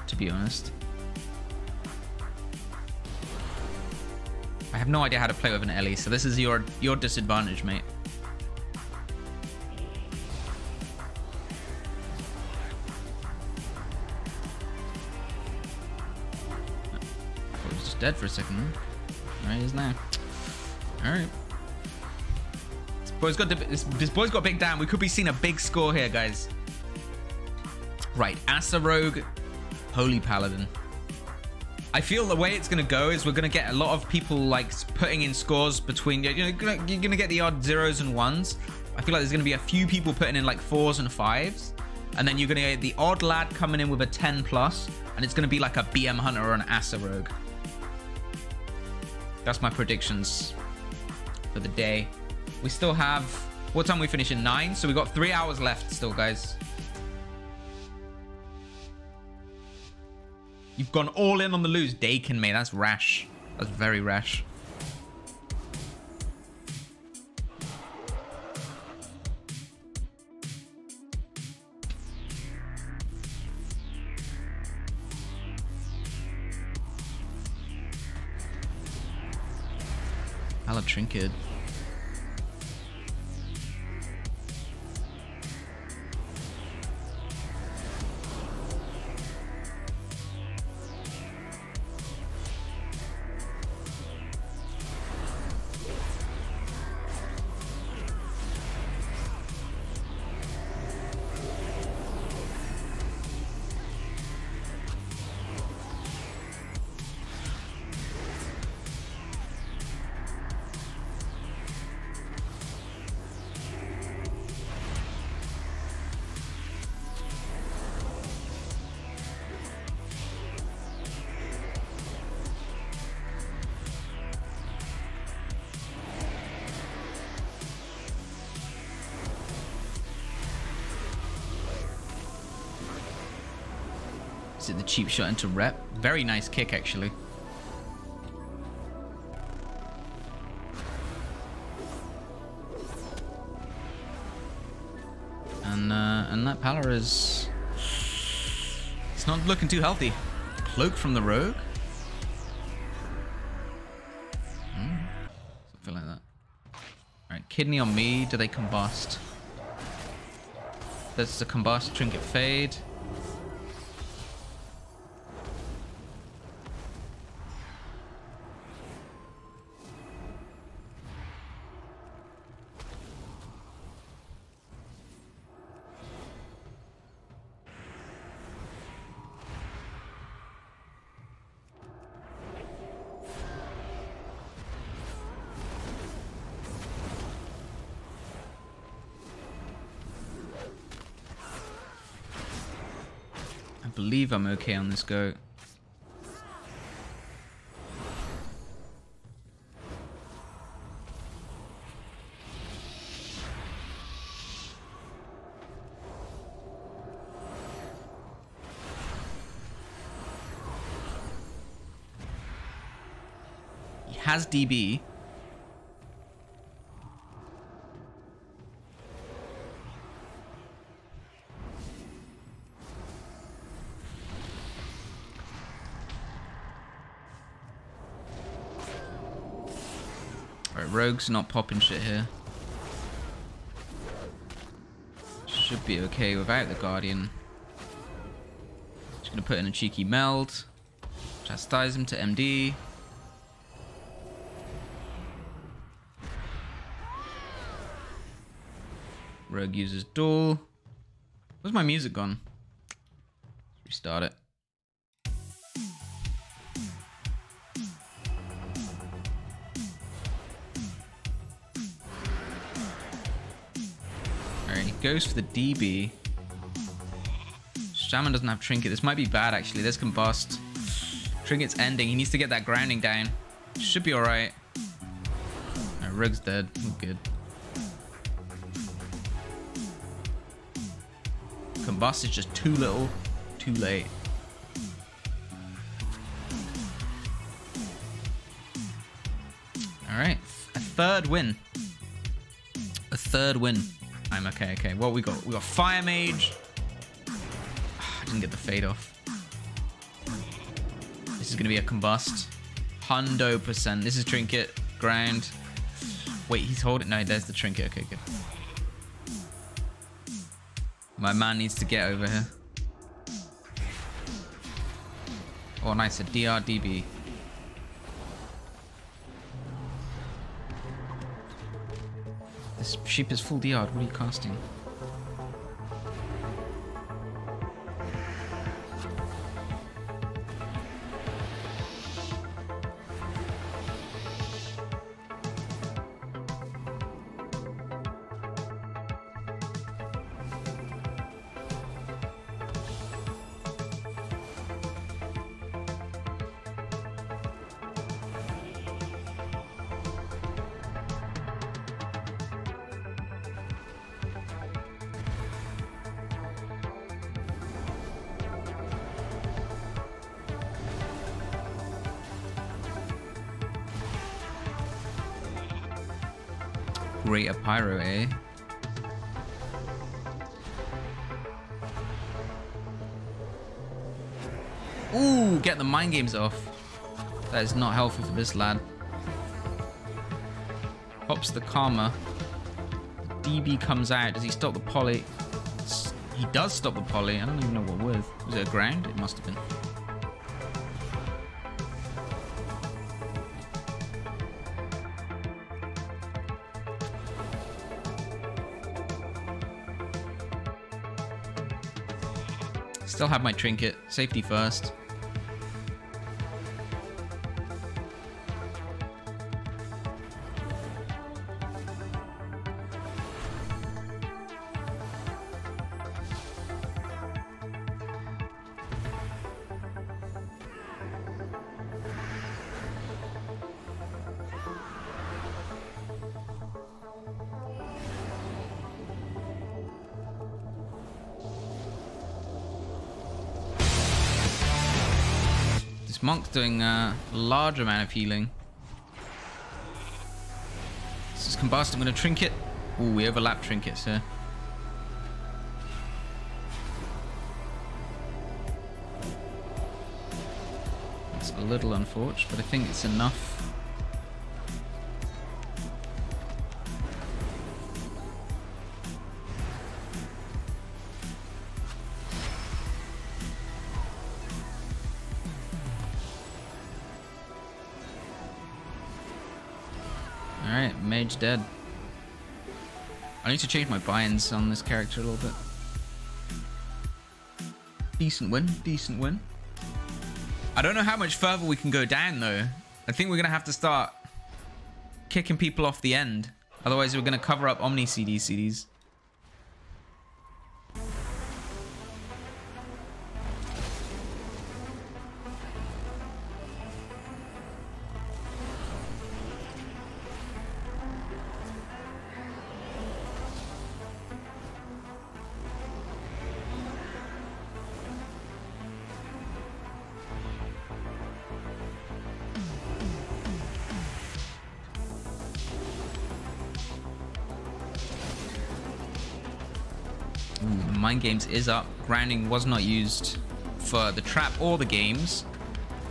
to be honest. I have no idea how to play with an Ellie, so this is your disadvantage, mate. I thought he was just dead for a second. There he is now. Alright. This boy's got Big Damn. We could be seeing a big score here, guys. Right, Asa Rogue, Holy Paladin. I feel the way it's going to go is we're going to get a lot of people like putting in scores between, you know, you're going to get the odd 0s and 1s. I feel like there's going to be a few people putting in like 4s and 5s. And then you're going to get the odd lad coming in with a 10+. And it's going to be like a BM Hunter or an Asa Rogue. That's my predictions for the day. We still have, what time we finish in 9? So we've got 3 hours left still, guys. You've gone all in on the lose. Dakin, mate. That's rash. That's very rash. I love Trinket. Is it the cheap shot into rep? Very nice kick, actually. And that Palar is... It's not looking too healthy. cloak from the rogue? Something like that. Alright, kidney on me. Do they combust? There's the combust trinket fade. I believe I'm okay on this go. He has DB. Rogue's not popping shit here. Should be okay without the Guardian. Just gonna put in a cheeky meld. Chastise him to MD. Rogue uses duel. Where's my music gone? Restart it. Goes for the DB. Shaman doesn't have trinket. This might be bad, actually. This can bust. Trinket's ending. He needs to get that grounding down. Should be all right. No, Rogue's dead. We're good. Combust is just too little, too late. All right, a third win. A third win. I'm okay, okay. What we got? We got Fire Mage. I didn't get the fade off. This is going to be a combust. 100%. This is trinket. Ground. Wait, he's holding. No, there's the trinket. Okay, good. My man needs to get over here. Oh, nice. A DRDB. This sheep is full DR'd. What are you casting? Great a pyro, eh? Ooh, get the mind games off. That is not healthy for this lad. Pops the karma. DB comes out. Does he stop the poly? He does stop the poly. I don't even know what with. Was it a ground? It must have been. Still have my trinket. Safety first. Monk's doing a large amount of healing. This is combust. I'm going to trinket. Ooh, we overlap trinkets here. It's a little unfortunate, but I think it's enough. Alright, mage dead. I need to change my buy-ins on this character a little bit. Decent win, decent win. I don't know how much further we can go down though. I think we're gonna have to start kicking people off the end. Otherwise we're gonna cover up Omni CDs. Mind Games is up. Grounding was not used for the trap or the games.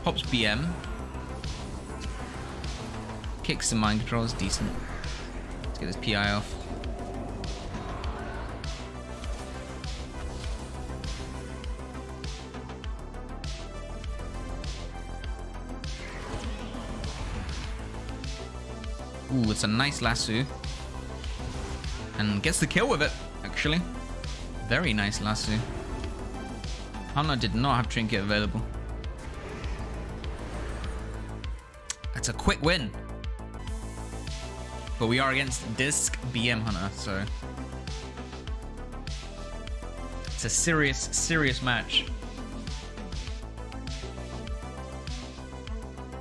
Pops BM. Kicks some mind controls. Decent. Let's get this PI off. Ooh, it's a nice lasso. And gets the kill with it, actually. Very nice lasso. Hunter did not have trinket available. That's a quick win. But we are against Disc BM Hunter, so it's a serious, serious match.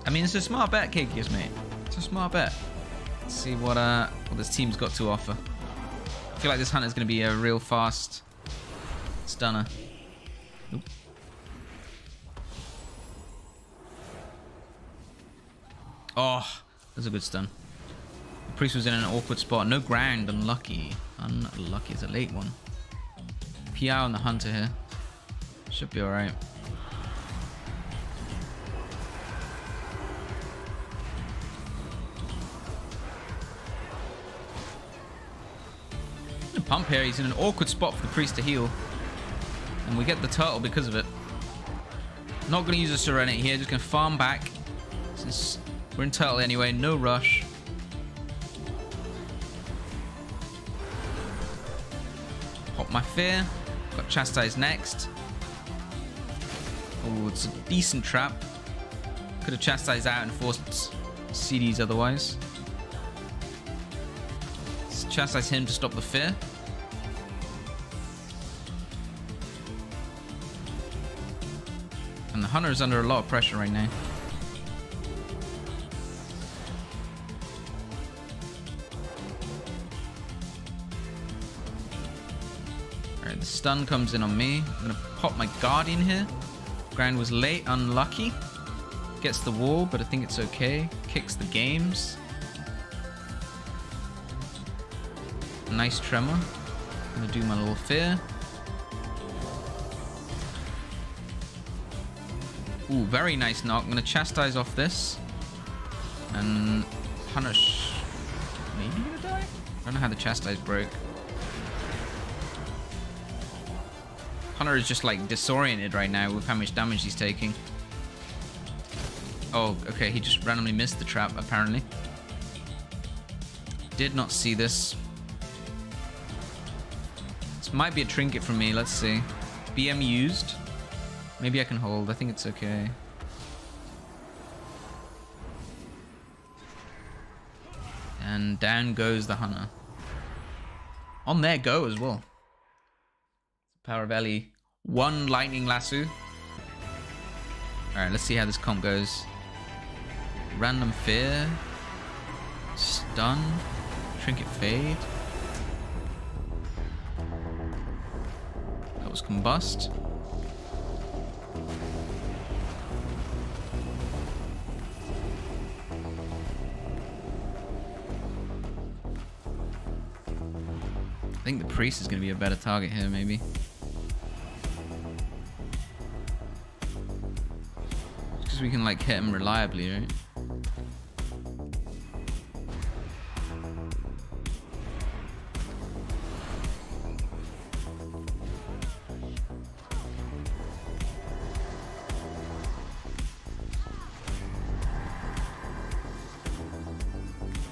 I mean, it's a smart bet, KKS, mate. It's a smart bet. Let's see what this team's got to offer. I feel like this Hunter's going to be a real fast stunner. Nope. Oh, that's a good stun. The priest was in an awkward spot. No ground. Unlucky. Unlucky. It's a late one. PI on the Hunter here. Should be alright. Pump here. He's in an awkward spot for the priest to heal. And we get the turtle because of it. Not going to use a serenity here. Just going to farm back. Since we're in turtle anyway. No rush. Pop my fear. Got chastised next. Oh, it's a decent trap. Could have chastised out and forced CDs otherwise. Let's chastise him to stop the fear. And the Hunter is under a lot of pressure right now. Alright, the stun comes in on me. I'm going to pop my Guardian here. Ground was late, unlucky. Gets the wall, but I think it's okay. Kicks the games. Nice tremor. I'm going to do my little fear. Ooh, very nice knock. I'm going to chastise off this. And punish. Maybe going to die? I don't know how the chastise broke. Hunter is just like disoriented right now with how much damage he's taking. Oh, okay. He just randomly missed the trap, apparently. Did not see this. This might be a trinket from me. Let's see. BM used. Maybe I can hold. I think it's okay. And down goes the Hunter. On their go as well. Power of Ellie. One lightning lasso. Alright, let's see how this comp goes. Random fear. Stun. Trinket fade. That was combust. I think the priest is going to be a better target here, maybe. Because because we can like hit him reliably, right?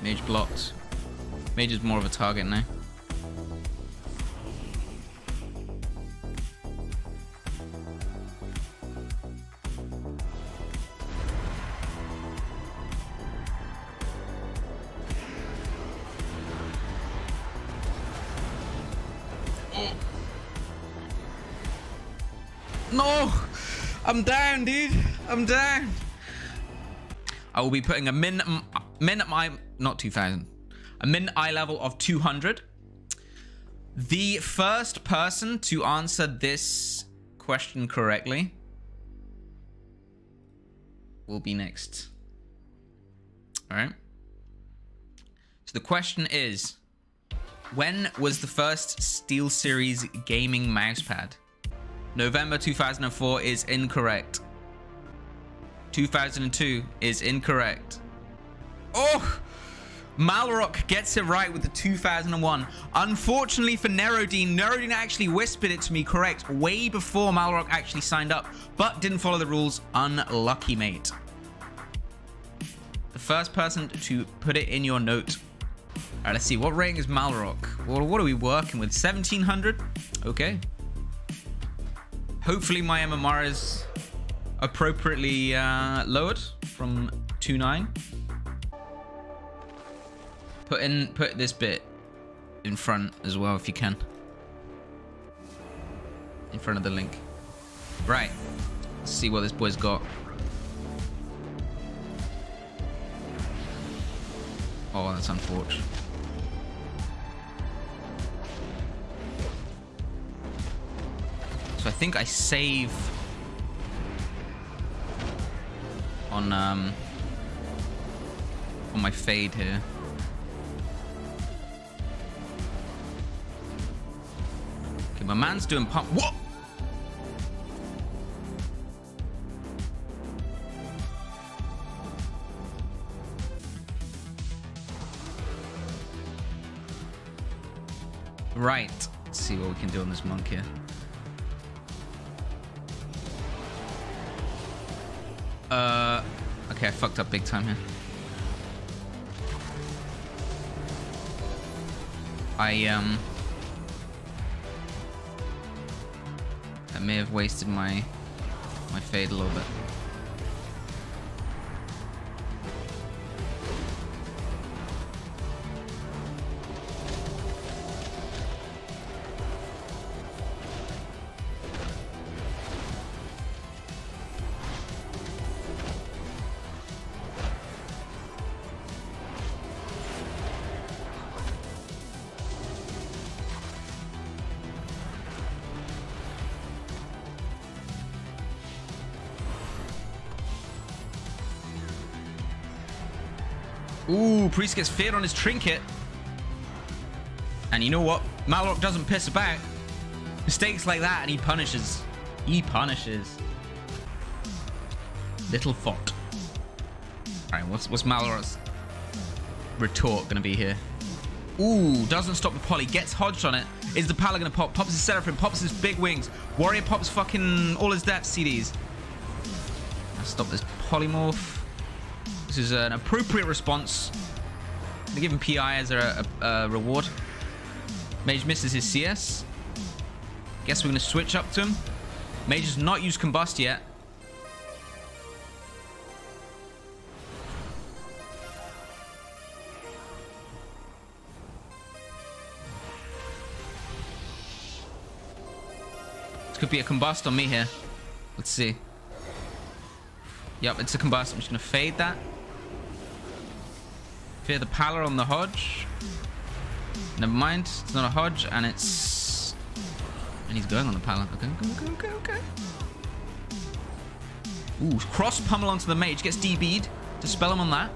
Mage blocks. Mage is more of a target now. Oh. No! I'm down, dude! I'm down! I will be putting a min eye level of 200. The first person to answer this question correctly will be next. All right. So the question is, when was the first SteelSeries gaming mousepad? November 2004 is incorrect. 2002 is incorrect. Oh, Malrock gets it right with the 2001. Unfortunately for Nerodine, Nerodine actually whispered it to me correct way before Malrock actually signed up, but didn't follow the rules. Unlucky, mate. The first person to put it in your note. All right, let's see. What rating is Malrock? Well, what are we working with? 1700? Okay. Hopefully my MMR is appropriately lowered from 2.9. Put this bit in front as well if you can. In front of the link. Right. Let's see what this boy's got. Oh, that's unfortunate. So I think I save on my fade here. My man's doing pump. What? Right. Let's see what we can do on this monk here. Okay, I fucked up big time here. I may have wasted my fade a little bit. Ooh, Priest gets feared on his trinket. And you know what? Malrock doesn't piss about. Mistakes like that and he punishes. He punishes. Little fot. Alright, what's Malrock's retort gonna be here? Ooh, doesn't stop the poly. Gets hodged on it. Is the Pala gonna pop? Pops his Seraphim. Pops his big wings. Warrior pops fucking all his depth CDs. I'll stop this polymorph. This is an appropriate response. They give him PI as a reward. Mage misses his CS. Guess we're going to switch up to him. Mage has not used Combust yet. This could be a Combust on me here. Let's see. Yep, it's a Combust. I'm just going to fade that. Fear the Pala on the hodge. Never mind, it's not a hodge, and it's... And he's going on the Pala. Okay, okay. Ooh, cross pummel onto the mage. Gets DB'd. Dispel him on that.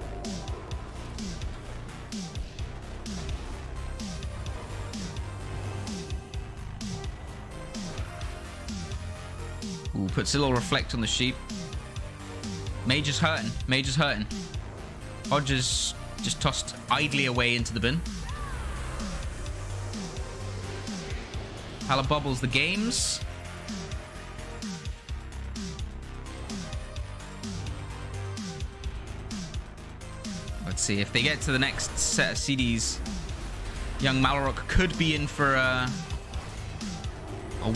Ooh, puts a little reflect on the sheep. Mage is hurting. Mage is hurting. Hodge is just tossed idly away into the bin. Hala bubbles the games. Let's see if they get to the next set of CDs. Young Malrock could be in for a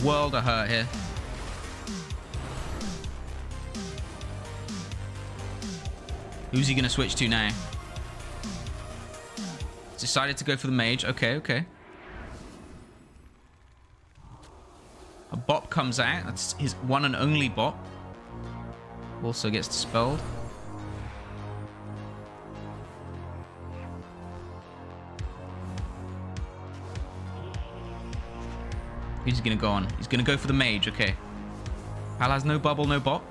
world of hurt here. Who's he going to switch to now? Decided to go for the mage. Okay, okay. A bop comes out. That's his one and only bop. Also gets dispelled. Who's he going to go on? He's going to go for the mage. Okay. Pal has no bubble, no bop.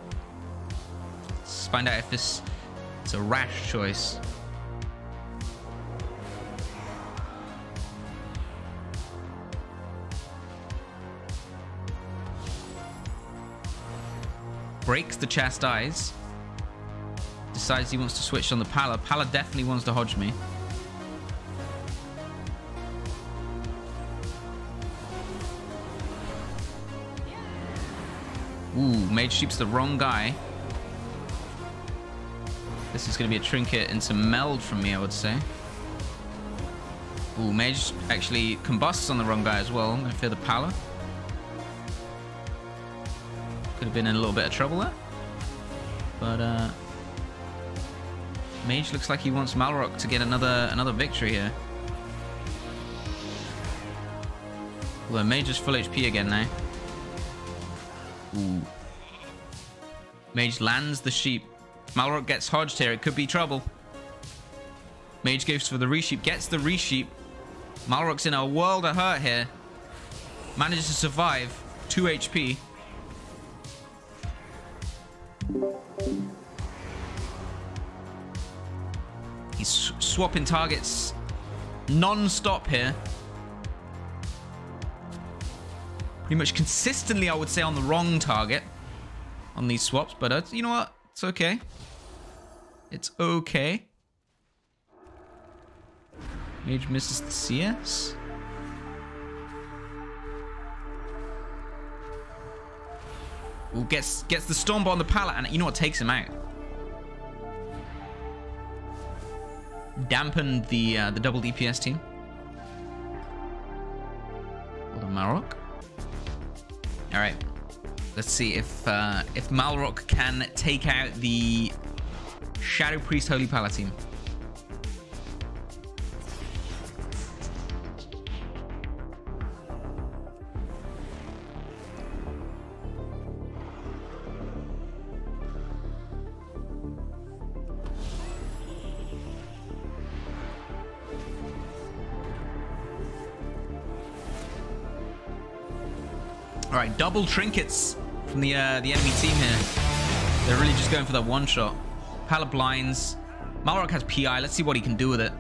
Let's find out if this... It's a rash choice. Breaks the chastise. Decides he wants to switch on the Pala. Pala definitely wants to hodge me. Ooh, Mage Sheep's the wrong guy. This is going to be a trinket and some meld from me, I would say. Ooh, Mage actually combusts on the wrong guy as well. I'm going to fear the Pala. Could have been in a little bit of trouble there. But, Mage looks like he wants Malrock to get another victory here. Although Mage is full HP again now. Ooh. Mage lands the sheep. Malrock gets hodged here. It could be trouble. Mage goes for the resheep. Gets the resheep. Malrock's in a world of hurt here. Manages to survive. 2 HP. He's swapping targets non-stop here. Pretty much consistently, I would say, on the wrong target on these swaps. But you know what? It's okay. It's okay. Mage misses the CS. Ooh, gets the Stormbolt on the pallet, and you know what, takes him out. Dampened the double DPS team. Hold on, Malrock. All right, let's see if Malrock can take out the Shadow Priest Holy Pala team. All right, double trinkets from the enemy team here. They're really just going for that one shot. Pala blinds. Malrock has PI. Let's see what he can do with it.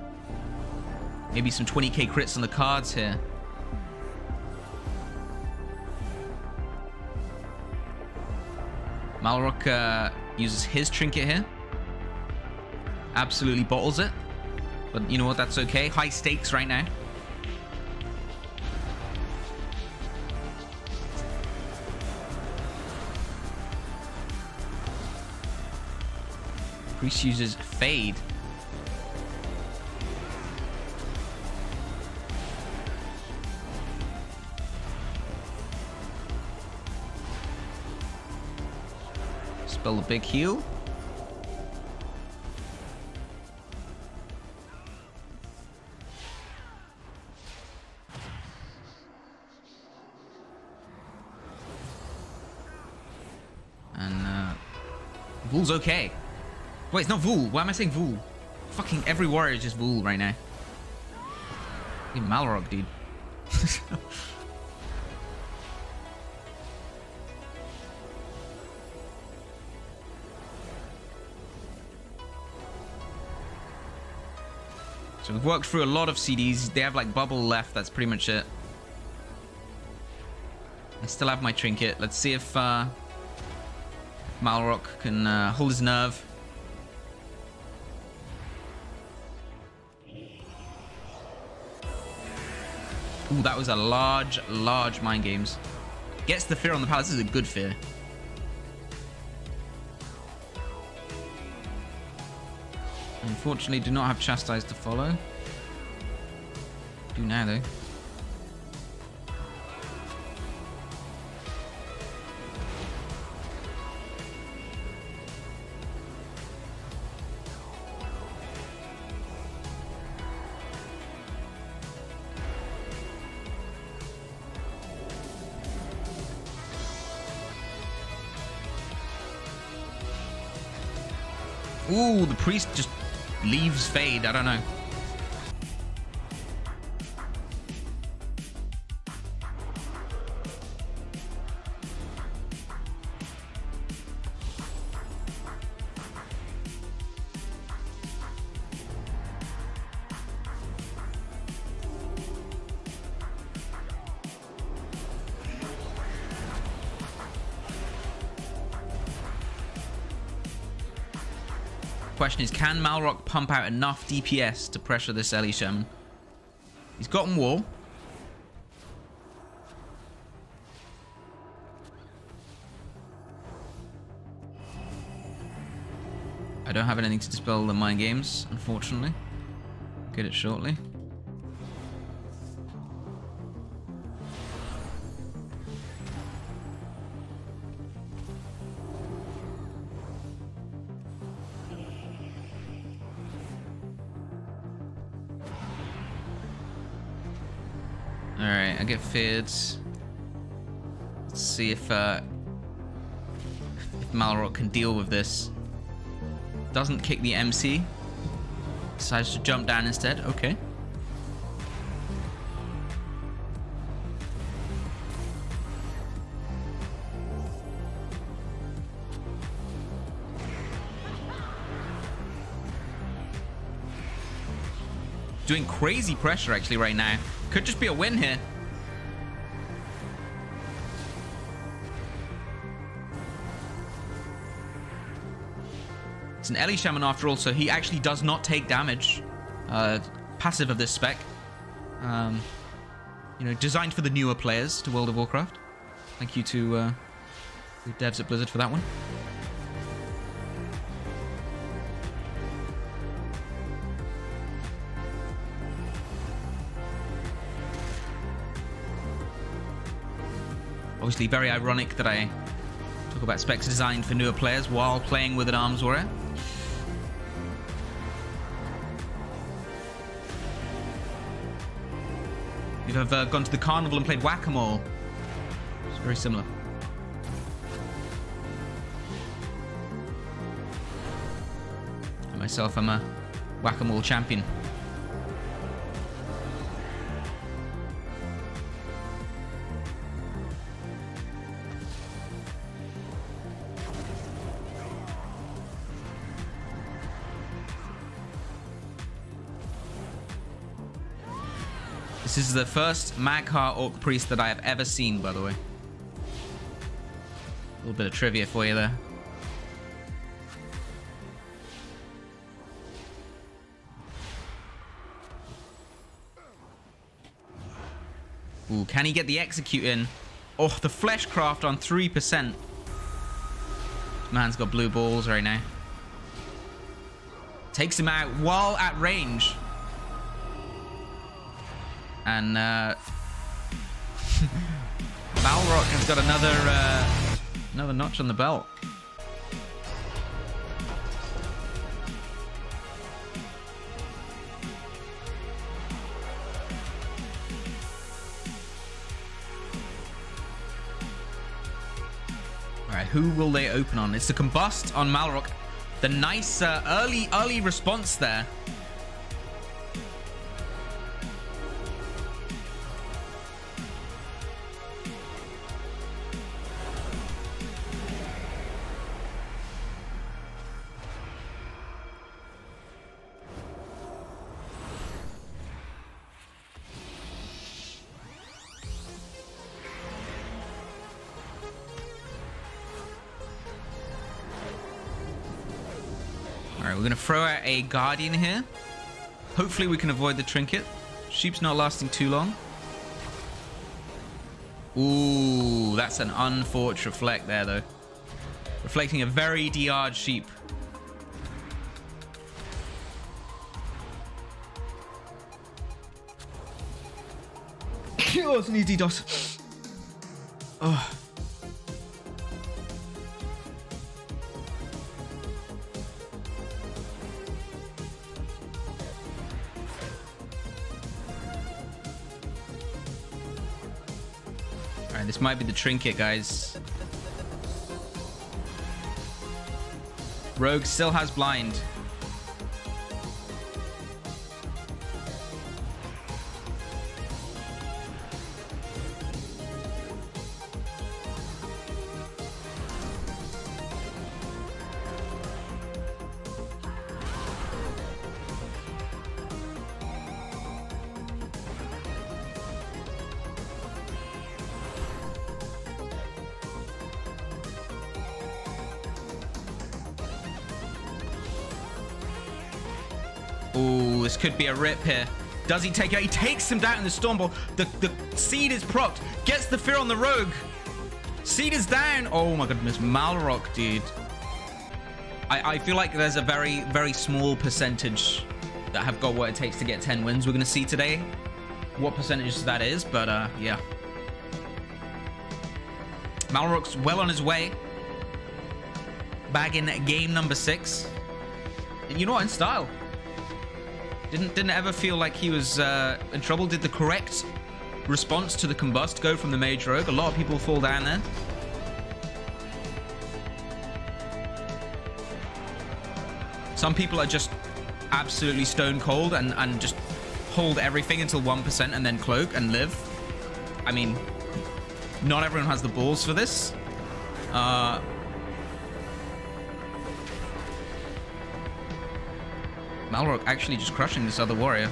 Maybe some 20k crits on the cards here. Malrock uses his trinket here. Absolutely bottles it. But you know what? That's okay. High stakes right now. Priest uses Fade. Spell a big heal. And Vool's okay. Wait, it's not Vool. Why am I saying Vool? Fucking every warrior is just Vool right now. Fucking Malrock, dude. So we've worked through a lot of CDs. They have like bubble left. That's pretty much it. I still have my trinket. Let's see if Malrock can hold his nerve. Ooh, that was a large mind games. Gets the fear on the palace. This is a good fear. Unfortunately, do not have Chastise to follow. Do now, though. Ooh, the priest just leaves Fade. I don't know. Question is, can Malrock pump out enough DPS to pressure this Ellie Shaman? He's gotten wall. I don't have anything to dispel the mind games, unfortunately. Get it shortly. Alright, I get feared. Let's see if Malrock can deal with this. Doesn't kick the MC. Decides to jump down instead. Okay. Doing crazy pressure actually right now. Could just be a win here. It's an Ellie Shaman after all, so he actually does not take damage. Passive of this spec. You know, designed for the newer players to World of Warcraft. Thank you to the devs at Blizzard for that one. Obviously, very ironic that I talk about specs designed for newer players while playing with an Arms Warrior. You've ever gone to the carnival and played Whack-A-Mole. It's very similar. I myself am a Whack-A-Mole champion. This is the first Maghar Orc Priest that I have ever seen, by the way. A little bit of trivia for you there. Ooh, can he get the Execute in? Oh, the Fleshcraft on 3%. Man's got blue balls right now. Takes him out while at range. And Malrock has got another notch on the belt. All right, who will they open on? It's the Combust on Malrock. The nice early response there. Alright, we're going to throw out a Guardian here. Hopefully we can avoid the Trinket. Sheep's not lasting too long. Ooh, that's an unfortunate reflect there, though. Reflecting a very DR'd sheep. Oh, it's an easy DDoS. Oh. Alright, this might be the trinket, guys. Rogue still has blind. Ooh, this could be a rip here. Does he take it? He takes him down in the storm ball. The seed is propped. Gets the fear on the rogue. Seed is down. Oh my goodness, Malrock, dude. I feel like there's a very, very small percentage that have got what it takes to get 10 wins. We're going to see today what percentage that is, but yeah. Malrock's well on his way. Bagging game number 6. And you know what, in style. Didn't ever feel like he was in trouble. Did the correct response to the combust go from the mage rogue? A lot of people fall down there. Some people are just absolutely stone cold and just hold everything until 1% and then cloak and live. I mean, not everyone has the balls for this. Malrock actually just crushing this other warrior.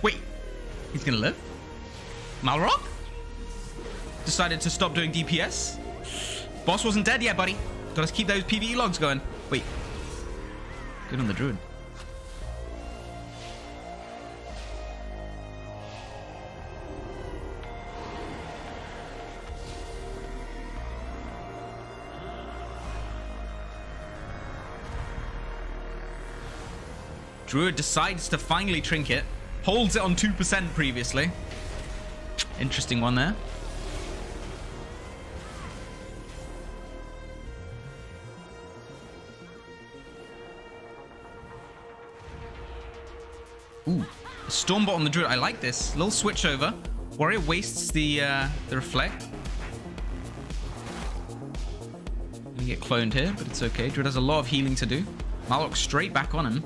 Wait, he's gonna live? Malrock? Decided to stop doing DPS? Boss wasn't dead yet, buddy. Gotta keep those PvE logs going. Wait. Good on the druid. Druid decides to finally trinket. Holds it on 2% previously. Interesting one there. Ooh, a Stormbot on the Druid. I like this. Little switch over. Warrior wastes the Reflect. Gonna get cloned here, but it's okay. Druid has a lot of healing to do. Malrock straight back on him.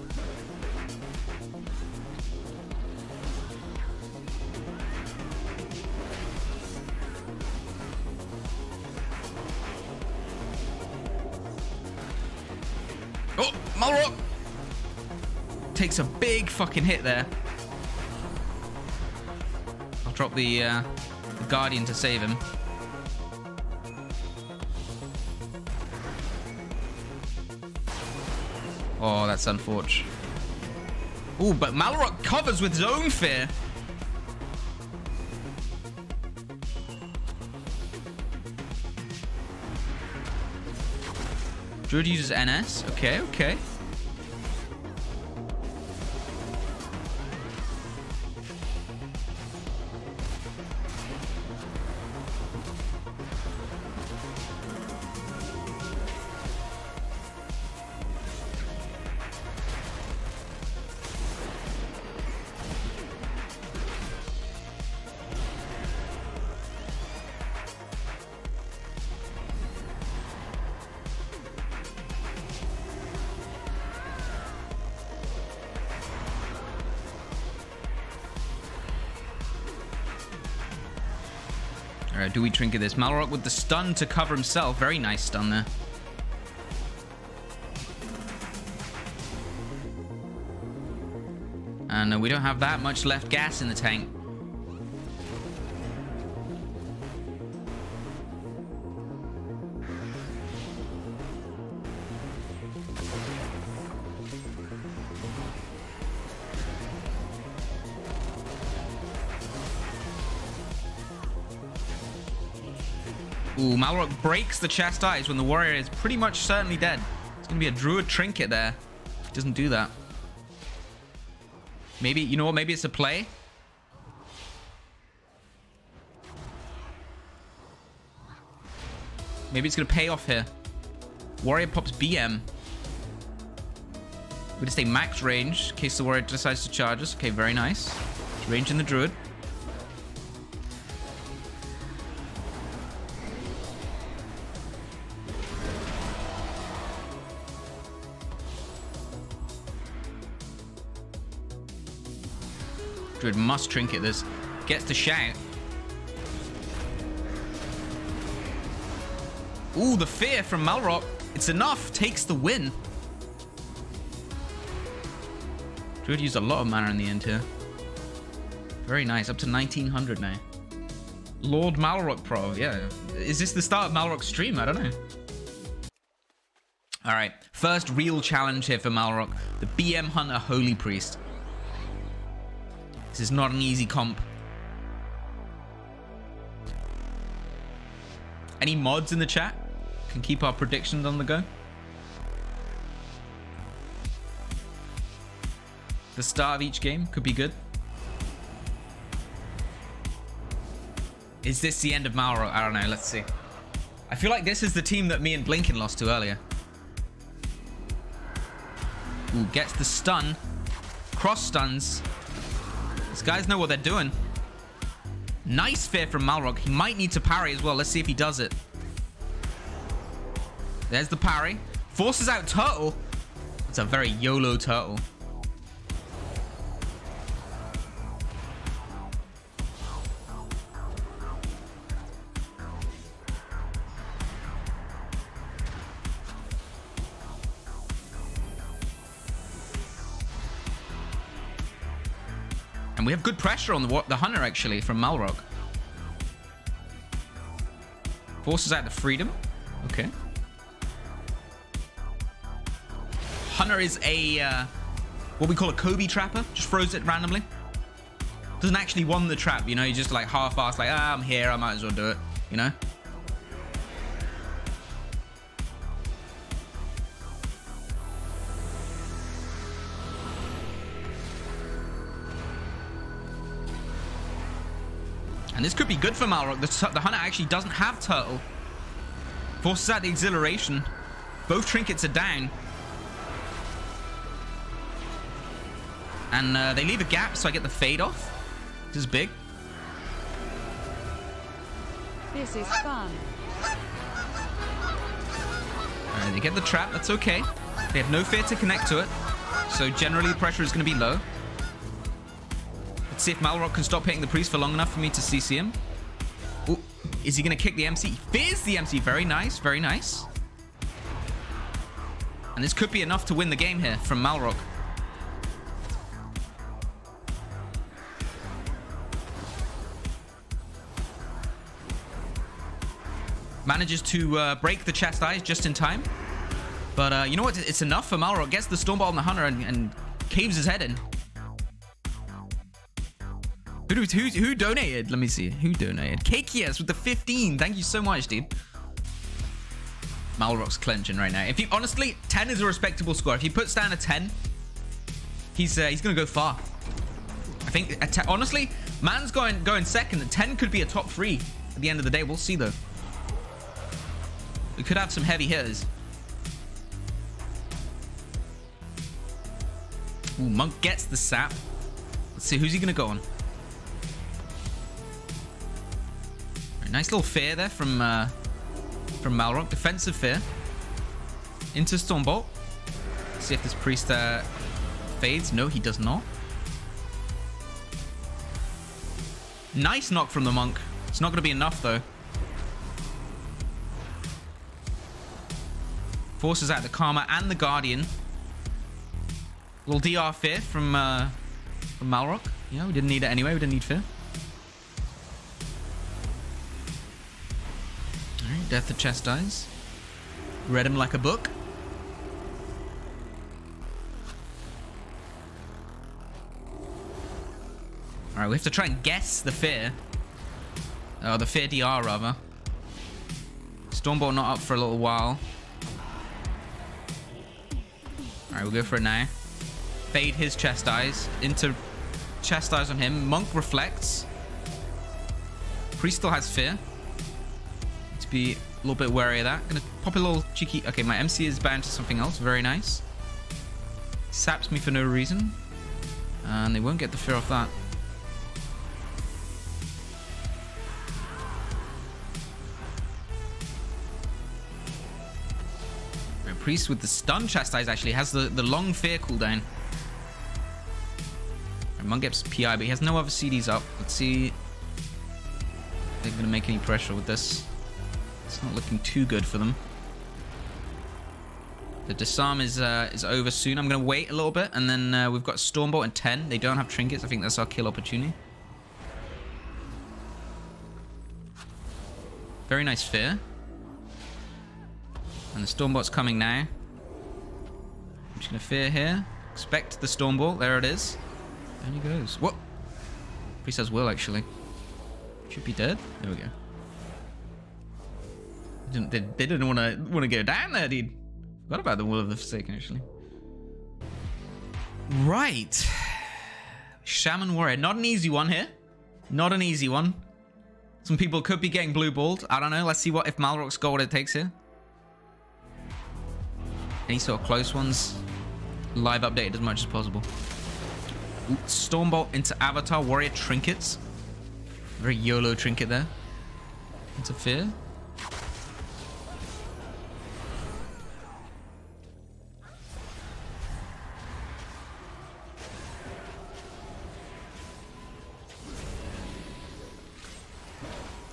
Oh, Malrock! Takes a big fucking hit there. I'll drop the Guardian to save him. Oh, that's unfortunate. Ooh, but Malrock covers with his own fear. Druid uses NS. Okay, okay. Alright, do we trinket this? Malrock with the stun to cover himself. Very nice stun there. And we don't have that much left gas in the tank. Ooh, Malrock breaks the chastise when the warrior is pretty much certainly dead. It's going to be a druid trinket there. He doesn't do that. Maybe, you know what, maybe it's a play. Maybe it's going to pay off here. Warrior pops BM. We're going to stay max range in case the warrior decides to charge us. Okay, very nice. Range in the druid. Druid must trinket this. Gets to shout. Ooh, the fear from Malrock. It's enough. Takes the win. Druid used a lot of mana in the end here. Very nice. Up to 1900 now. Lord Malrock Pro. Yeah. Is this the start of Malrock's stream? I don't know. Alright. First real challenge here for Malrock. The BM Hunter Holy Priest. This is not an easy comp. Any mods in the chat? Can keep our predictions on the go. The start of each game could be good. Is this the end of Malrock? I don't know. Let's see. I feel like this is the team that me and Blinken lost to earlier. Ooh, gets the stun. Cross stuns. These guys know what they're doing. Nice fear from Malrock. He might need to parry as well. Let's see if he does it. There's the parry. Forces out Turtle. It's a very YOLO Turtle. We have good pressure on the hunter, actually, from Malrock. Forces out the freedom. Okay. Hunter is a, what we call a Kobe trapper. Just throws it randomly. Doesn't actually want the trap, you know. He's just like half-assed, like, ah, I'm here, I might as well do it, you know. And this could be good for Malrock. The hunter actually doesn't have Turtle. Forces out the exhilaration. Both trinkets are down. And they leave a gap, so I get the fade off. This is big. This is fun. Alright, they get the trap. That's okay. They have no fear to connect to it. So generally, pressure is going to be low. Let's see if Malrock can stop hitting the priest for long enough for me to CC him. Ooh, is he going to kick the MC? He fears the MC. Very nice. Very nice. And this could be enough to win the game here from Malrock. Manages to break the chastise just in time. But you know what? It's enough for Malrock. Gets the Stormball on the hunter and caves his head in. Who donated? Let me see. Who donated? KKS with the 15. Thank you so much, dude. Malrock's clenching right now. If you honestly, 10 is a respectable score. If he puts down a 10, he's gonna go far. I think honestly, man's going second. A 10 could be a top 3 at the end of the day. We'll see though. We could have some heavy hitters. Ooh, Monk gets the sap. Let's see who's he gonna go on. Nice little fear there from Malrock. Defensive fear. Into Stormbolt. See if this priest fades. No, he does not. Nice knock from the monk. It's not going to be enough, though. Forces out the Karma and the Guardian. Little DR fear from from Malrock. Yeah, we didn't need it anyway. We didn't need fear. Alright, Death to Chastise. Read him like a book. Alright, we have to try and guess the fear. Oh, the fear DR, rather. Stormbolt not up for a little while. Alright, we'll go for it now. Fade his Chastise into Chastise on him. Monk reflects. Priest still has fear. Need to be a little bit wary of that. Gonna pop a little cheeky. Okay, my MC is bound to something else. Very nice. Saps me for no reason. And they won't get the fear off that. Right, Priest with the stun Chastise actually has the long fear cooldown. Monk gets PI, but he has no other CDs up. Let's see if they're going to make any pressure with this. It's not looking too good for them. The disarm is over soon. I'm going to wait a little bit, and then we've got Stormbolt and 10. They don't have trinkets. I think that's our kill opportunity. Very nice fear. And the Stormbolt's coming now. I'm just going to fear here. Expect the Stormbolt. There it is. And he goes. What? Priest has will, actually. Should be dead. There we go. They didn't want to go down there, dude. Forgot about the will of the Forsaken, actually. Right. Shaman Warrior. Not an easy one here. Not an easy one. Some people could be getting blue-balled. I don't know. Let's see what if Malrock's got what it takes here. Any sort of close ones. Live updated as much as possible. Stormbolt into Avatar, Warrior Trinkets. Very YOLO trinket there. Into Fear.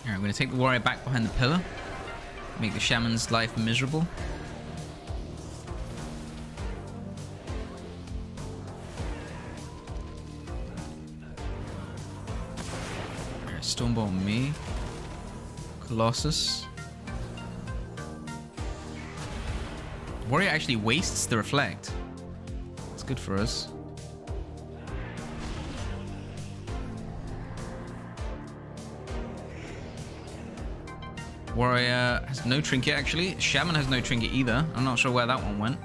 Alright, I'm going to take the Warrior back behind the pillar. Make the Shaman's life miserable. Stormbolt me. Colossus. Warrior actually wastes the reflect. It's good for us. Warrior has no trinket actually. Shaman has no trinket either. I'm not sure where that one went.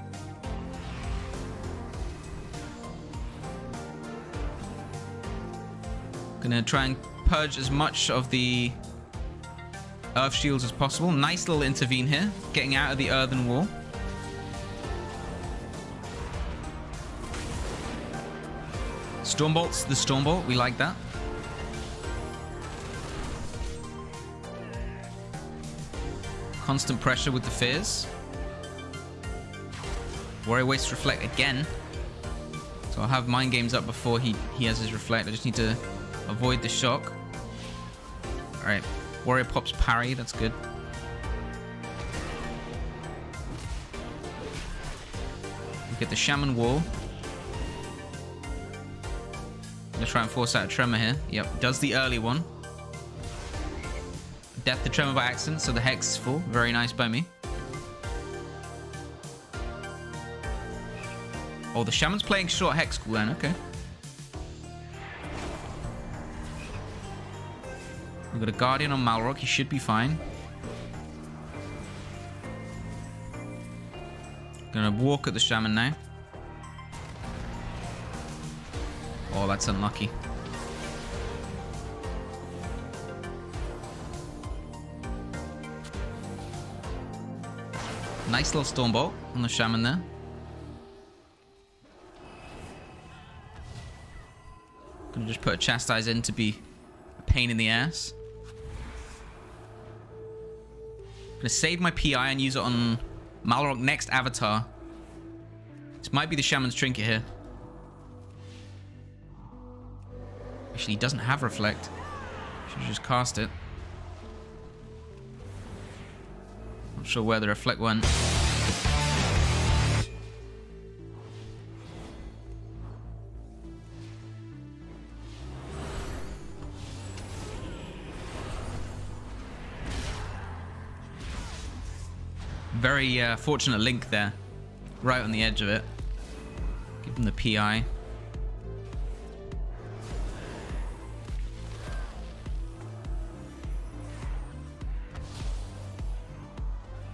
Gonna try and purge as much of the earth shields as possible. Nice little intervene here, getting out of the earthen wall. Stormbolt's the Stormbolt, we like that. Constant pressure with the fears. Warrior wastes reflect again. So I'll have mind games up before he has his reflect. I just need to avoid the shock. Alright. Warrior pops parry. That's good. We get the Shaman wall. I'm going to try and force out a Tremor here. Yep. Does the early one. Death the Tremor by accident, so the Hex is full. Very nice by me. Oh, the Shaman's playing short Hex cooldown. Okay. We've got a Guardian on Malrock. He should be fine. Gonna walk at the Shaman now. Oh, that's unlucky. Nice little Stormbolt on the Shaman there. Gonna just put a Chastise in to be a pain in the ass. Gonna save my PI and use it on Malrock next avatar. This might be the Shaman's trinket here. Actually, he doesn't have reflect. Should just cast it. Not sure where the reflect went. Very fortunate link there. Right on the edge of it. Give him the PI.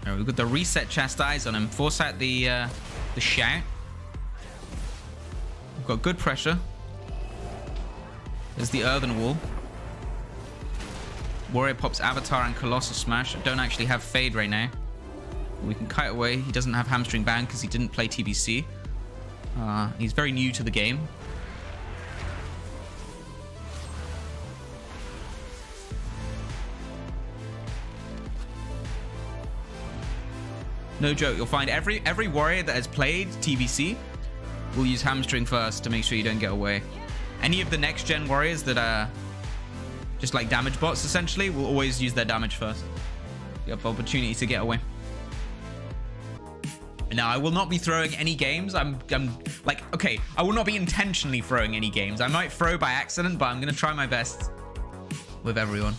Right, we've got the reset chastise on him. Force out the shout. We've got good pressure. There's the earthen wall. Warrior pops Avatar and Colossal Smash. I don't actually have Fade right now. We can kite away. He doesn't have Hamstring Band because he didn't play TBC. He's very new to the game. No joke, you'll find every warrior that has played TBC will use Hamstring first to make sure you don't get away. Any of the next gen warriors that are just like damage bots essentially will always use their damage first. You have the opportunity to get away. Now, I will not be throwing any games. I'm like, okay, I will not be intentionally throwing any games. I might throw by accident, but I'm going to try my best with everyone.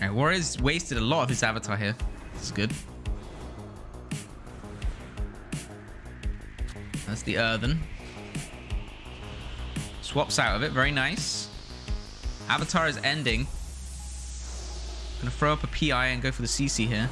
All right, Warrior's wasted a lot of his avatar here. This is good. That's the earthen. Swaps out of it. Very nice. Avatar is ending. I'm going to throw up a PI and go for the CC here.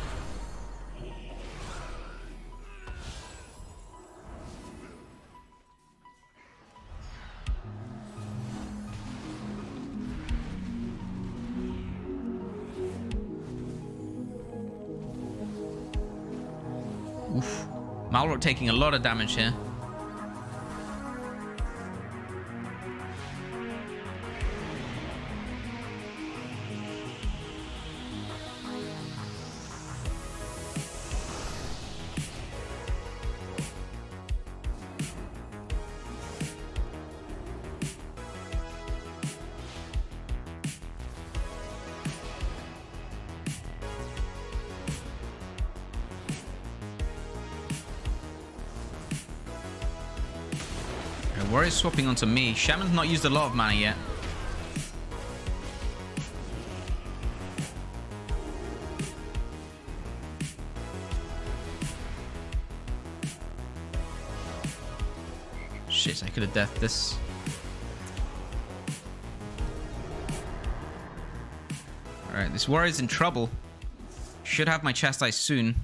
Oof. Malrock taking a lot of damage here. Warrior's swapping onto me. Shaman's not used a lot of mana yet. Shit, I could have deathed this. Alright, this warrior's in trouble. Should have my chastise soon.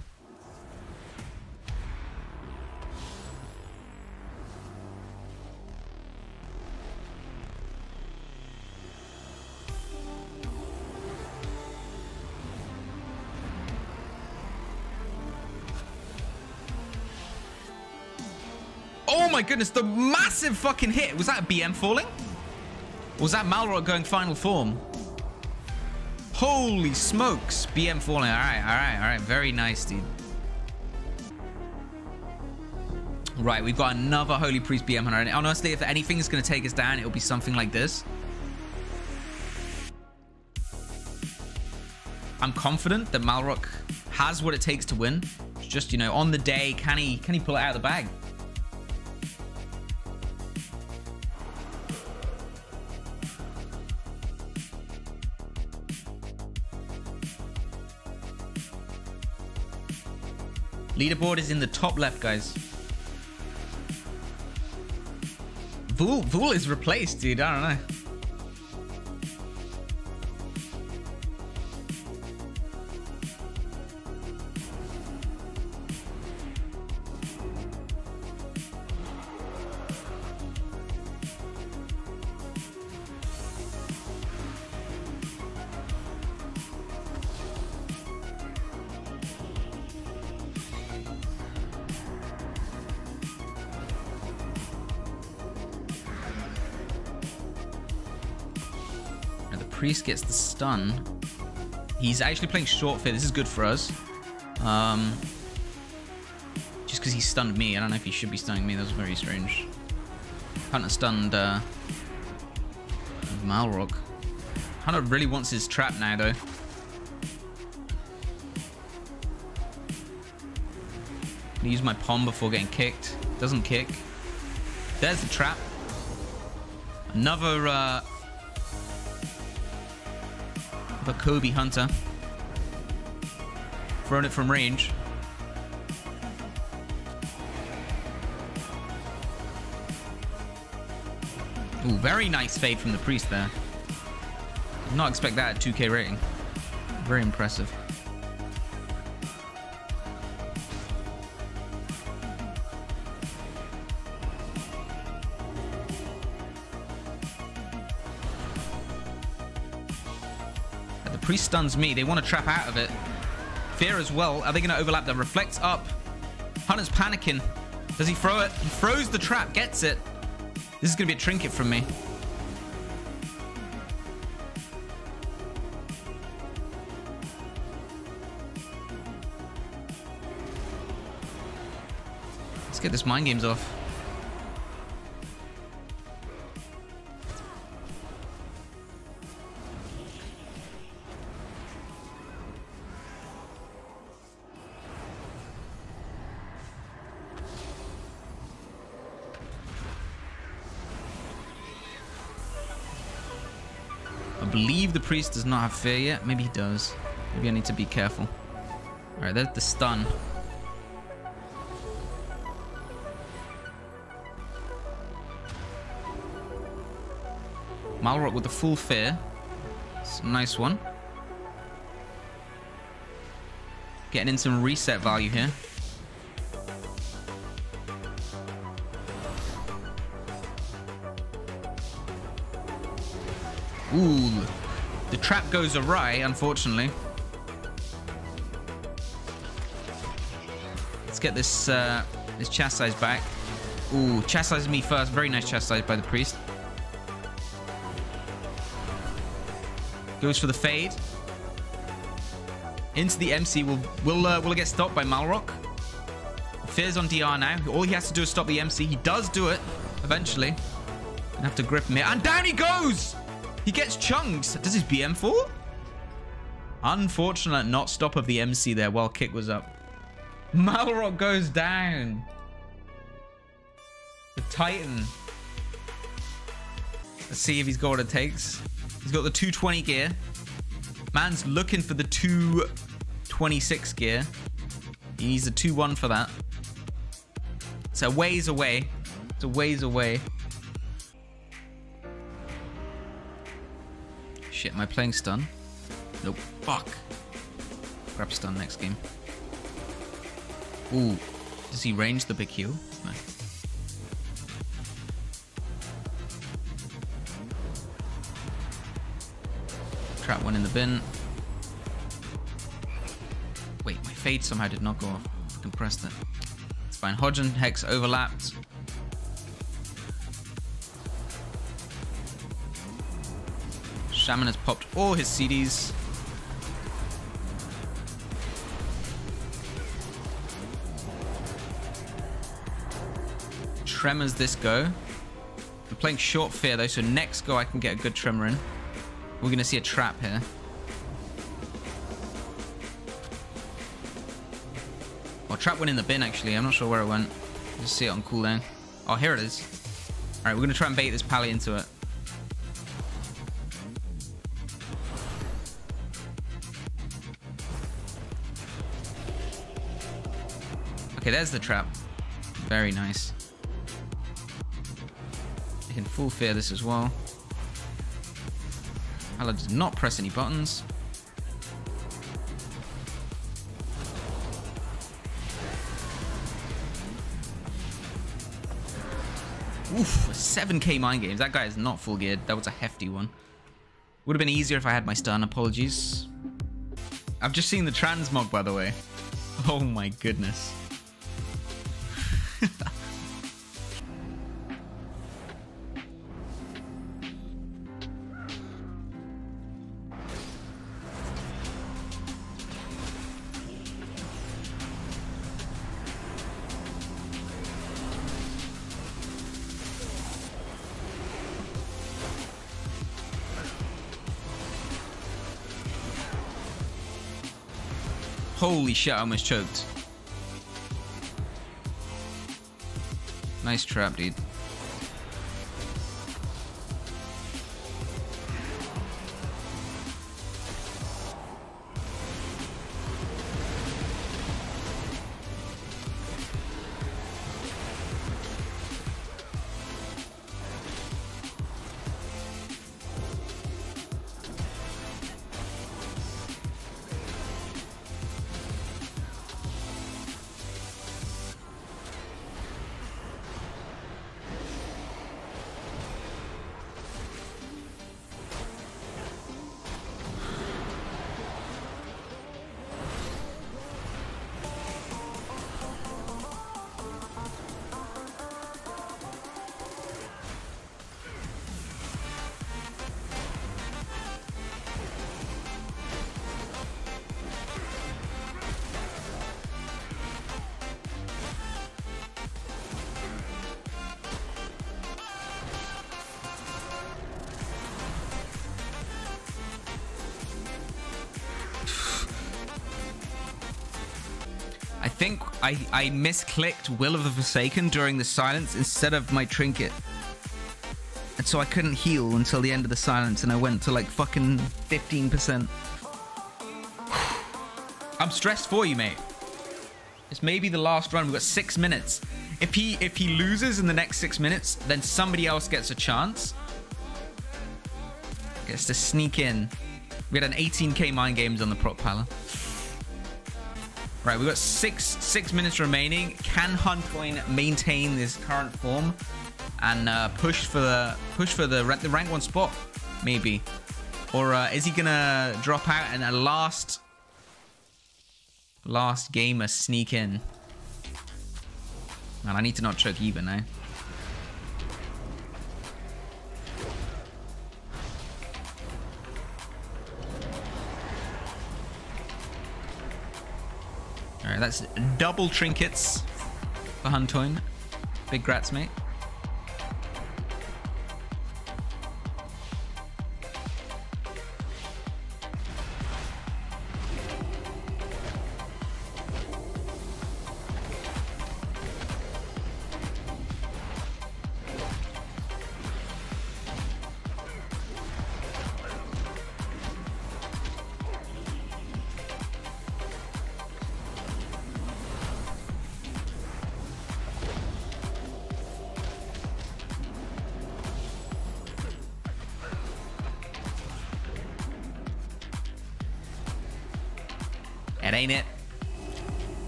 Oh my goodness, the massive fucking hit. Was that a BM falling? Or was that Malrock going final form? Holy smokes. BM falling. Alright, alright, alright. Very nice, dude. Right, we've got another Holy Priest BM Hunter. And honestly, if anything is going to take us down, it'll be something like this. I'm confident that Malrock has what it takes to win. It's just, you know, on the day, can he pull it out of the bag? Leaderboard is in the top left, guys. Vool is replaced, dude. I don't know. Priest gets the stun. He's actually playing short fear. This is good for us. Just because he stunned me. I don't know if he should be stunning me. That was very strange. Hunter stunned Malrock. Hunter really wants his trap now, though. I'm gonna use my palm before getting kicked. Doesn't kick. There's the trap. Another the Kobe Hunter. Thrown it from range. Ooh, very nice fade from the priest there. Did not expect that at 2K rating. Very impressive. The priest stuns me. They want to trap out of it. Fear as well. Are they going to overlap? That reflects up. Hunter's panicking. Does he throw it? He throws the trap. Gets it. This is going to be a trinket from me. Let's get this mind games off. The priest does not have fear yet. Maybe he does. Maybe I need to be careful. All right, there's the stun. Malrock with the full fear. It's a nice one. Getting in some reset value here. Ooh. The trap goes awry, unfortunately. Let's get this this chastise back. Ooh, chastise me first. Very nice chastise by the priest. Goes for the fade. Into the MC. Will it get stopped by Malrock? Fear's on DR now. All he has to do is stop the MC. He does do it eventually. Gonna have to grip him here, and down he goes. He gets chunks. Does his BM4? Unfortunate not stop of the MC there while kick was up. Malrock goes down. The Titan. Let's see if he's got what it takes. He's got the 220 gear. Man's looking for the 226 gear. He needs a 2-1 for that. It's a ways away. It's a ways away. Shit, am I playing stun? Nope. Fuck. Grab stun next game. Ooh. Does he range the big heal? No. Trap one in the bin. Wait, my fade somehow did not go off. I compressed it. It's fine. Hodgen, Hex overlapped. Shaman has popped all his CDs. Tremors this go. I'm playing short fear though, so next go I can get a good tremor in. We're gonna see a trap here. Oh, trap went in the bin actually. I'm not sure where it went. Just see it on cooldown. Oh, here it is. All right, we're gonna try and bait this pally into it. Okay, there's the trap. Very nice. I can full fear this as well. Hala does not press any buttons. Oof, 7K mind games. That guy is not full geared. That was a hefty one. Would have been easier if I had my stun. Apologies. I've just seen the transmog, by the way. Oh my goodness. Holy shit, I almost choked. Nice trap, dude. I think I misclicked Will of the Forsaken during the silence instead of my trinket. And so I couldn't heal until the end of the silence, and I went to like fucking 15%. I'm stressed for you, mate. It's maybe the last run. We've got 6 minutes. If he loses in the next 6 minutes, then somebody else gets a chance. Gets to sneak in. We had an 18k mind games on the prop pala. Right, we've got six minutes remaining. Can Huntoin maintain this current form and push for the rank 1 spot, maybe? Or is he gonna drop out and a last gamer sneak in? Man, I need to not choke even now. That's double trinkets for Huntoin. Big grats, mate.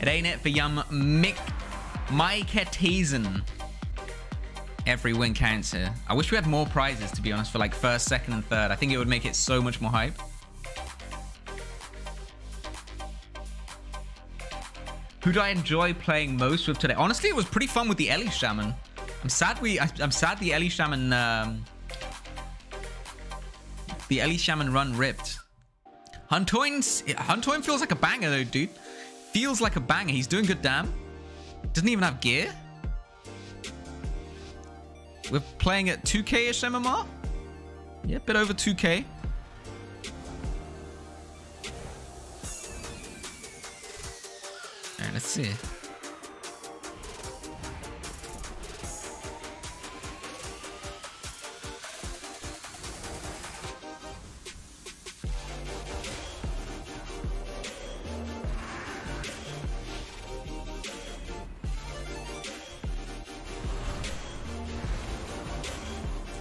It ain't it for young Mike Hetazen. Every win counts here. I wish we had more prizes, to be honest, for like first, second, and third. I think it would make it so much more hype. Who do I enjoy playing most with today? Honestly, it was pretty fun with the Ellie Shaman. I'm sad the Ellie Shaman. The Ellie Shaman run ripped. Huntoin feels like a banger though, dude. Feels like a banger. He's doing good damn. Doesn't even have gear. We're playing at 2k-ish MMR. Yeah, a bit over 2k. All right, let's see.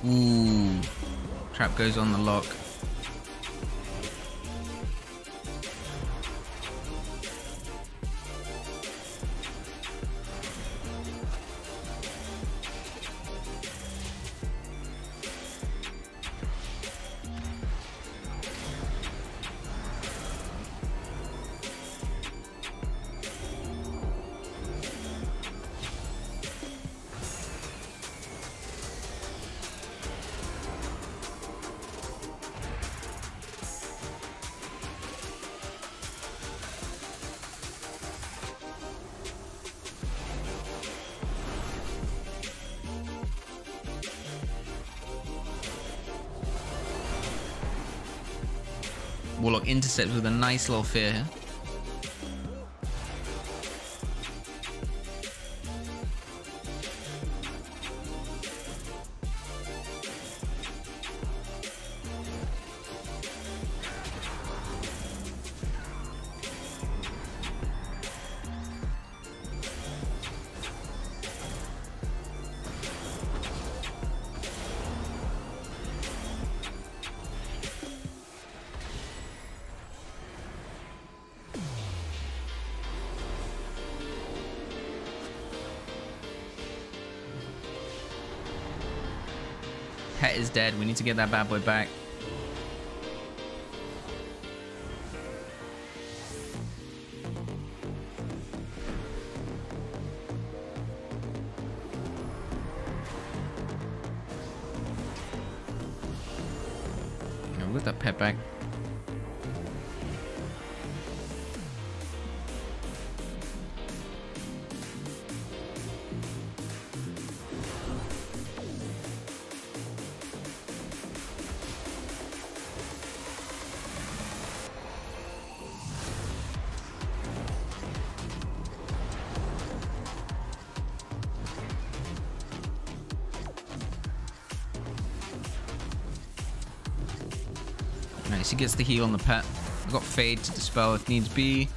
Ooh, trap goes on the lock. Warlock intercepts with a nice little fear here. Pet is dead. We need to get that bad boy back. We'll get that pet back. Nice, he gets the heal on the pet. I've got Fade to dispel if needs be.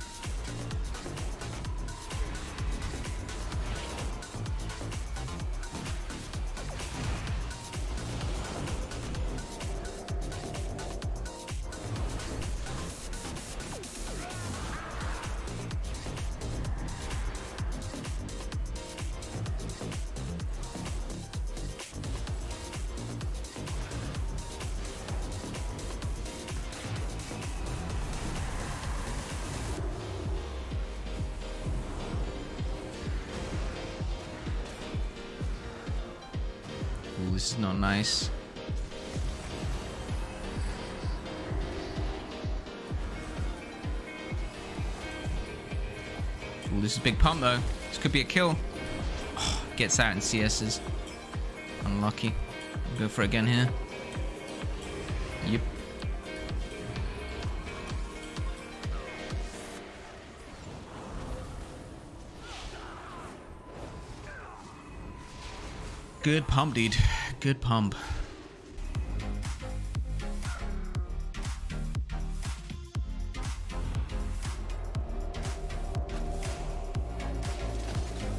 This is not nice. Ooh, this is a big pump though. This could be a kill. Oh, gets out and CS's. Unlucky. We'll go for it again here. Yep. Good pump, dude. Good pump.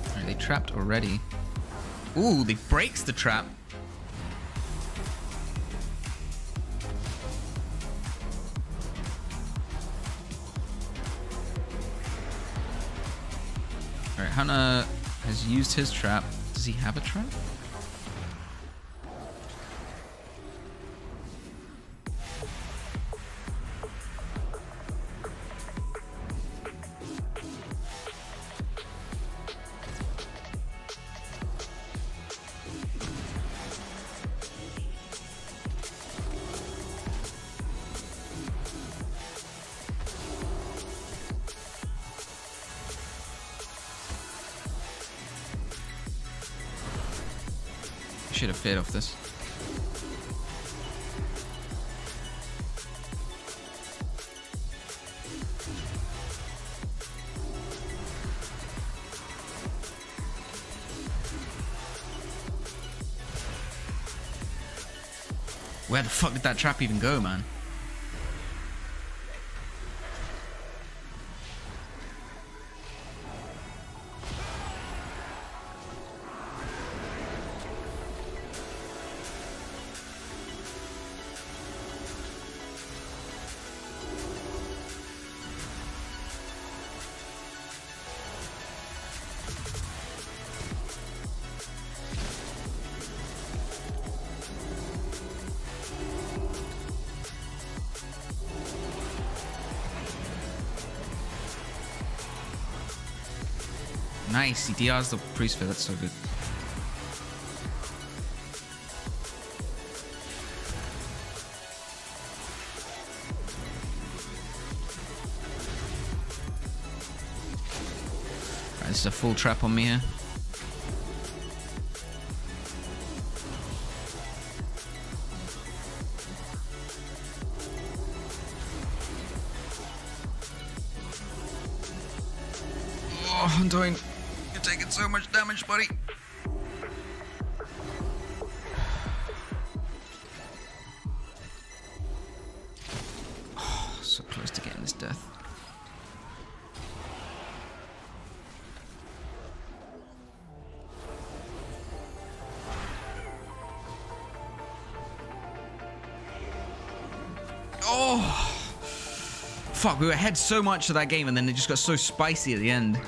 Are they trapped already? Ooh, they breaks the trap. Alright, Hunter has used his trap. Does he have a trap? Should have fed off this. Where the fuck did that trap even go, man? Nice, he DRs the priest fair, that's so good. Right, this is a full trap on me here. Oh, Huntoin. You're taking so much damage, buddy. Oh, so close to getting this death. Oh, fuck, we were ahead so much of that game and then it just got so spicy at the end.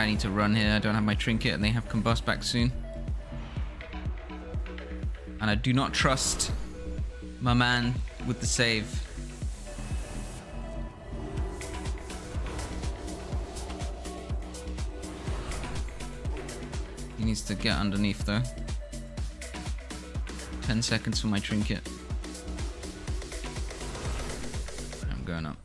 I need to run here. I don't have my trinket and they have combust back soon. And I do not trust my man with the save. He needs to get underneath though. 10 seconds for my trinket. I'm going up.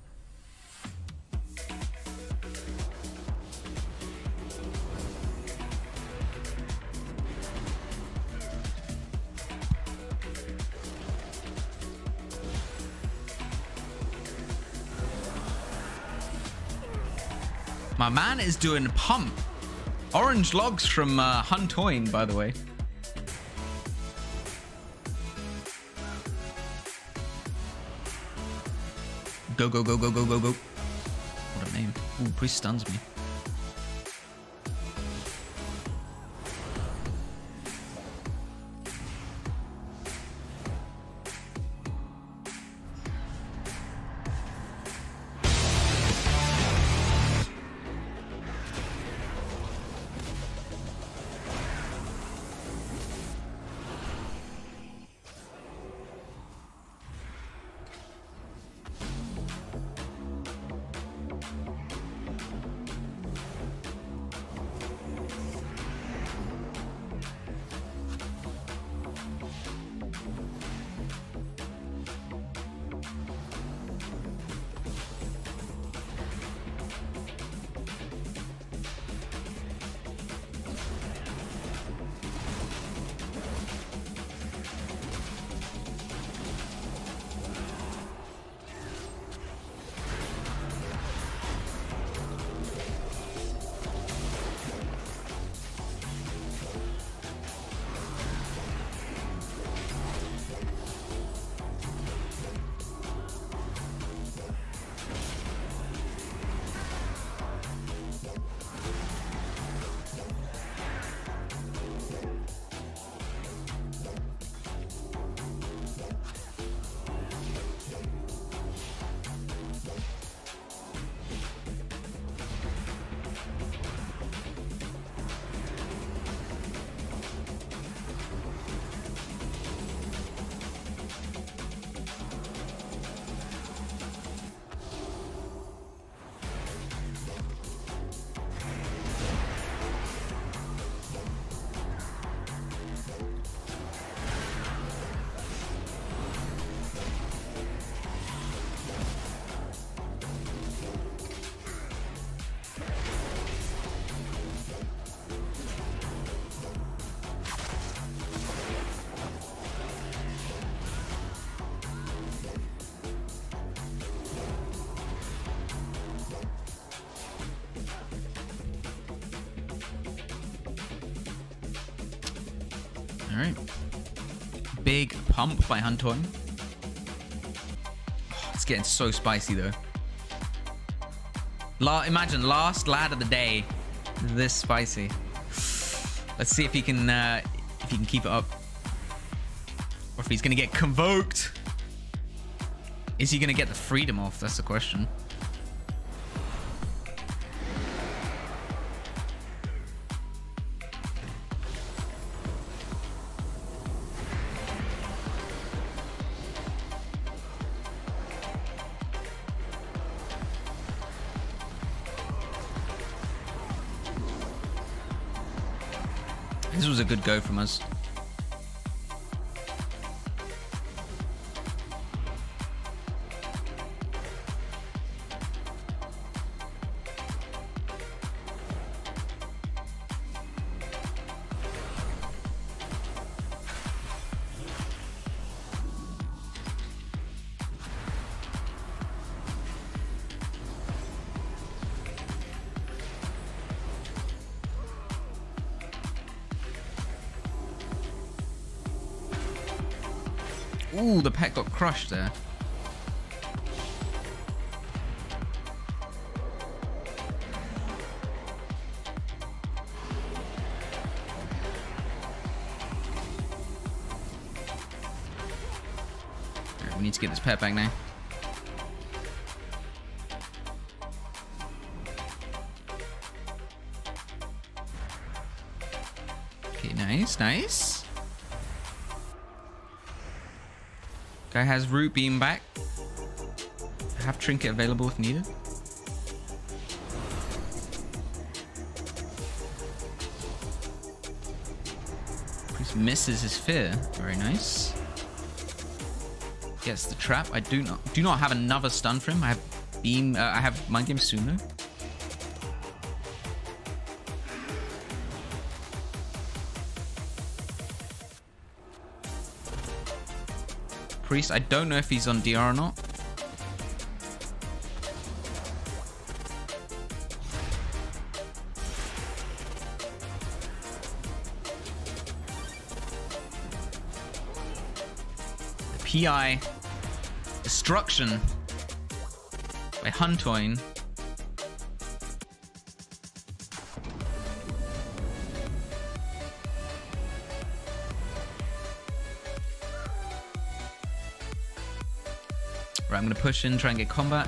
My man is doing pump. Orange logs from Huntoin, by the way. Go, go, go, go, go, go, go. What a name. Ooh, priest stuns me. Big pump by Huntoin. Oh, it's getting so spicy though. Imagine last lad of the day, this spicy. Let's see if he can keep it up, or if he's gonna get convoked. Is he gonna get the freedom off? That's the question. This was a good go from us. Ooh, the pet got crushed there. Alright, we need to get this pet back now. Nice, nice. Guy has root beam back. I have trinket available if needed. Priest misses his fear. Very nice. Gets the trap. I do not have another stun for him. I have beam. I have mind game sooner. Priest, I don't know if he's on DR or not. The PI destruction by Huntoin. Right, I'm going to push in, try and get combat.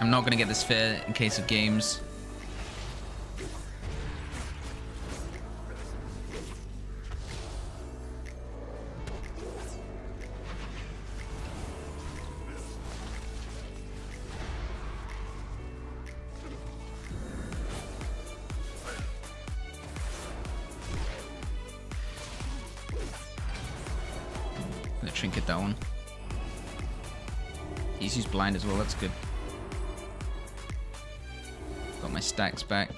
I'm not going to get this fair in case of games. Trinket that one. He's used blind as well, that's good. Got my stacks back.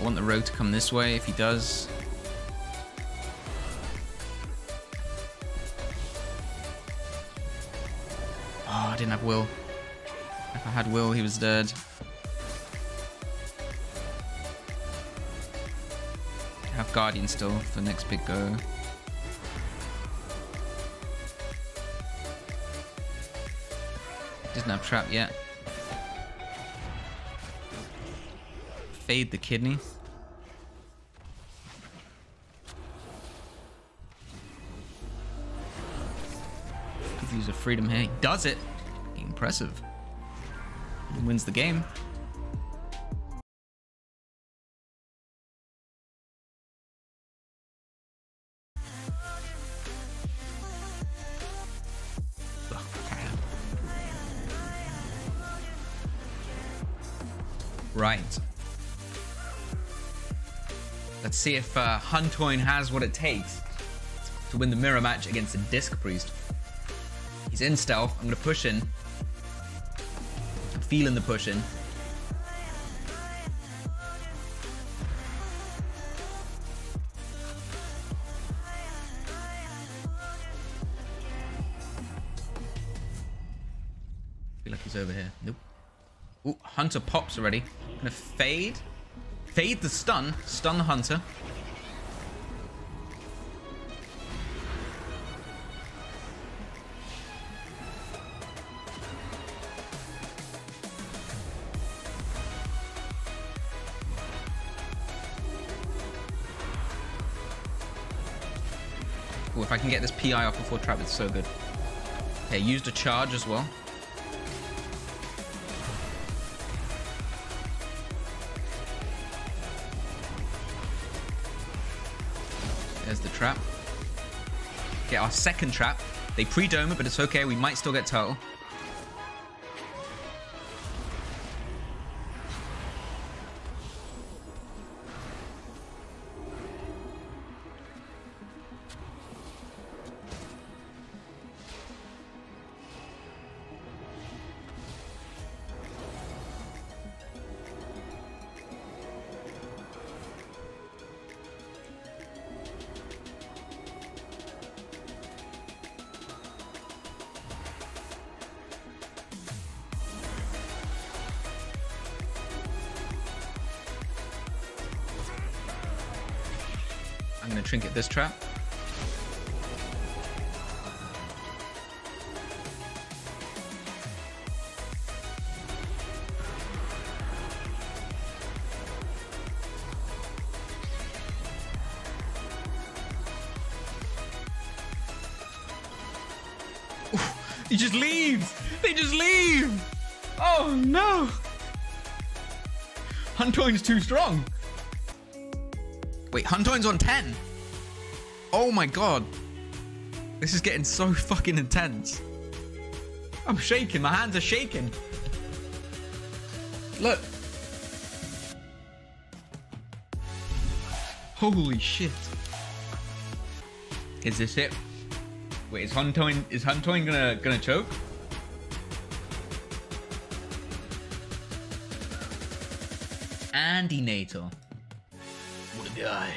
I want the rogue to come this way if he does. Oh, I didn't have Will. If I had Will, he was dead. Have Guardian still for the next big go. Doesn't have trap yet. Fade the kidney. Could use a freedom here. He does it! Impressive. He wins the game. Right. Let's see if Huntoin has what it takes to win the mirror match against the Disc Priest. He's in stealth. I'm going to push in. I'm feeling the push in. I feel like he's over here. Nope. Ooh, Hunter pops already. I'm gonna fade. Fade the stun. Stun the Hunter. Ooh, if I can get this PI off before trap, it's so good. Okay, used a charge as well. There's the trap. Get our second trap. They pre-dome it, but it's okay. We might still get turtle. I'm going to trinket this trap. He just leaves. They just leave. Oh no. Huntoin's too strong. Wait, Huntoin's on 10. Oh my God. This is getting so fucking intense. I'm shaking. My hands are shaking. Look. Holy shit. Is this it? Wait, is Huntoin gonna choke? Andy Nato. What a guy.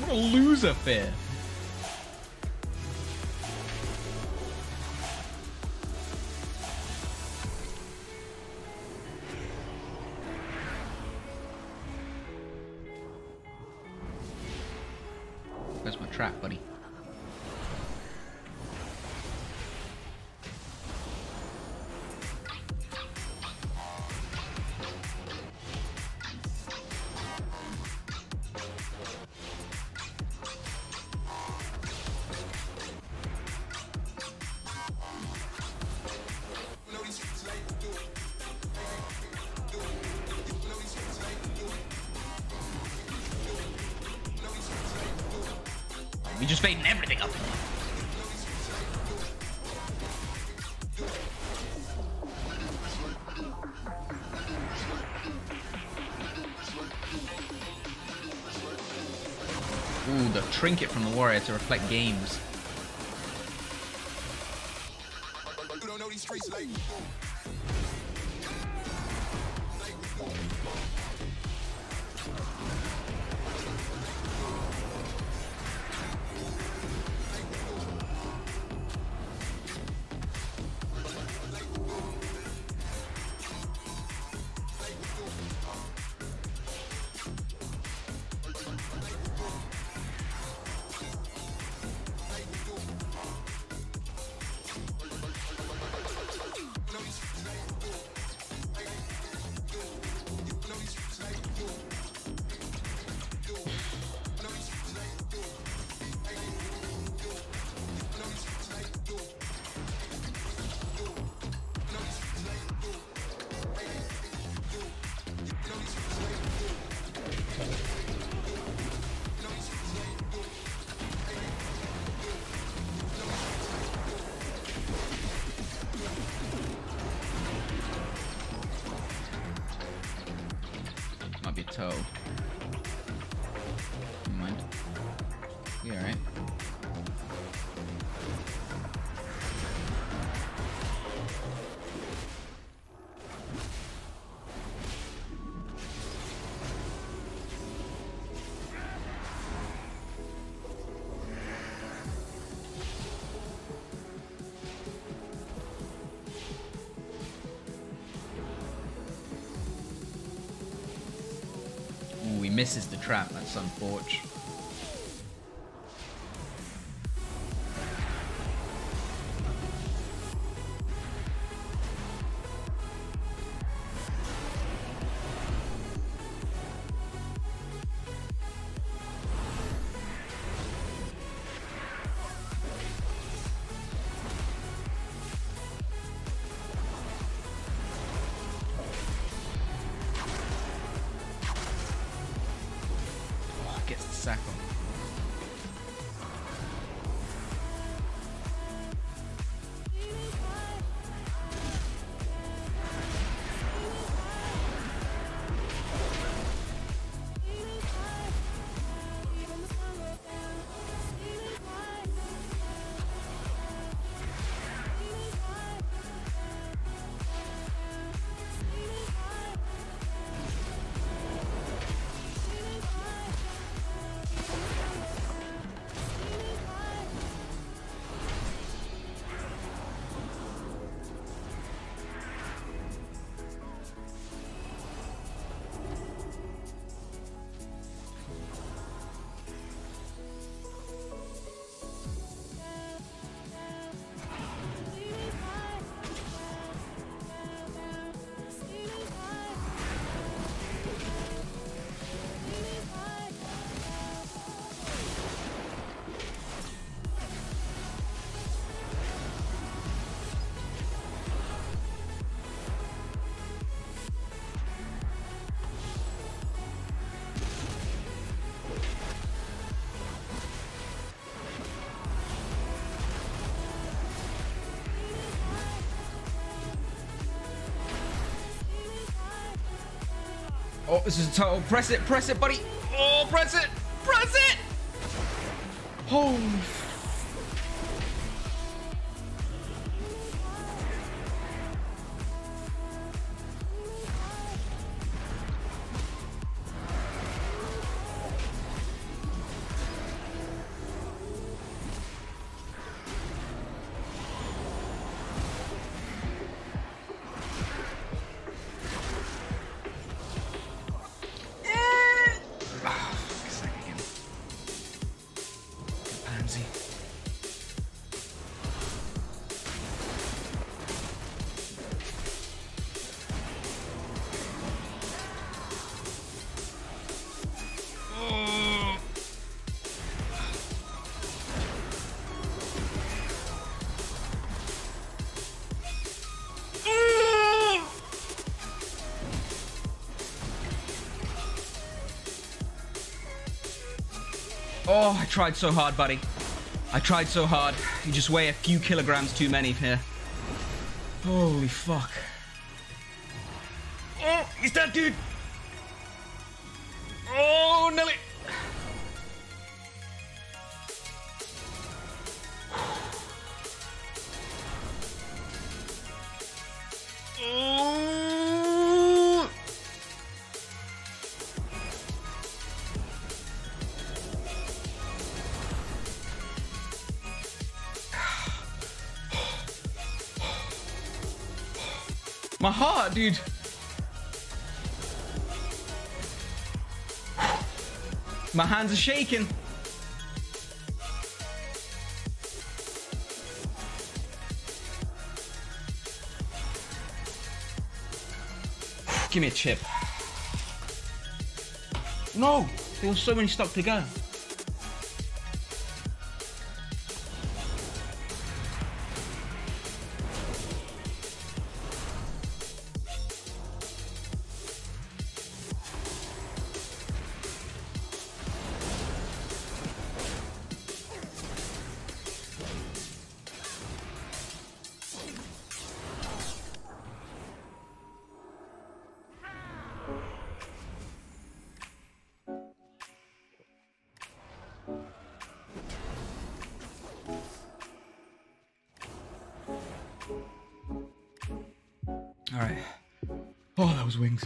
What a loser fair. Where's my trap, buddy? You're just fading everything up. Ooh, the trinket from the warrior to reflect games. Toe. Never mind. We alright. Misses the trap, that's unfortunate. Sack on. Oh, this is a turtle. Press it, buddy. Oh, press it. Press it. Holy. Oh, I tried so hard, buddy. I tried so hard. You just weigh a few kilograms too many here. Holy fuck. Oh, he's dead, dude. Oh, Nelly. My heart, dude. My hands are shaking. Give me a chip. No, there were so many stuck to go. All right. Oh, those wings.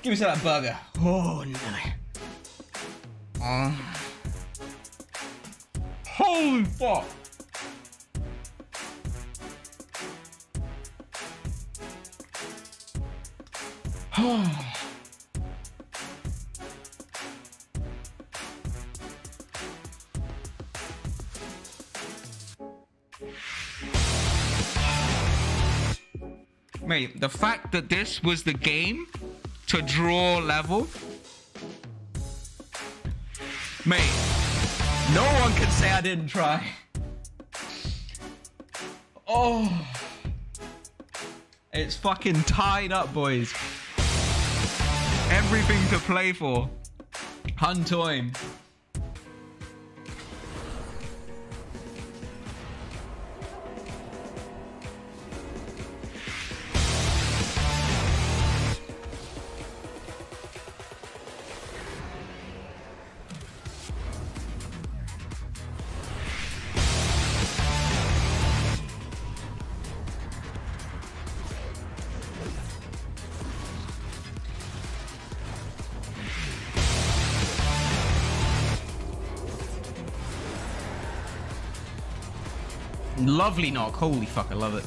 Give me some of that burger. Oh, no. Holy fuck. Oh. Mate, the fact that this was the game to draw level. Mate, no one could say I didn't try. Oh. It's fucking tied up, boys. Everything to play for. Huntoin. Lovely knock. Holy fuck, I love it.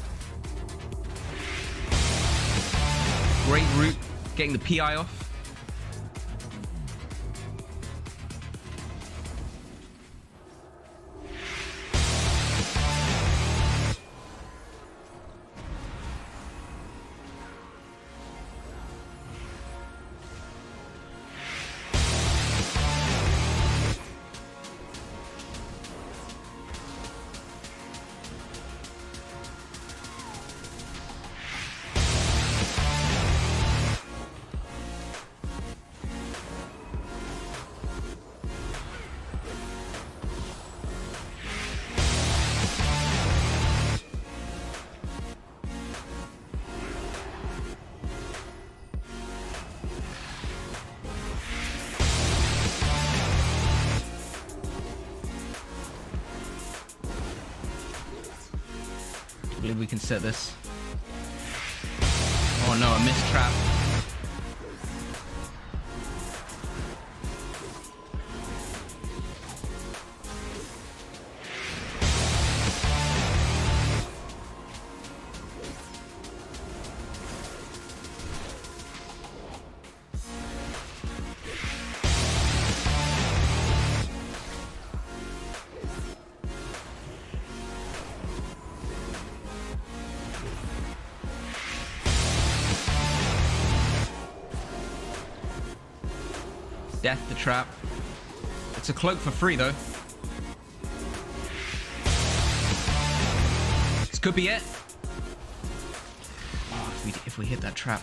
Great root, getting the PI off. We can set this. Oh no, a mistrap. Death the trap. It's a cloak for free though. This could be it. Oh, if we hit that trap.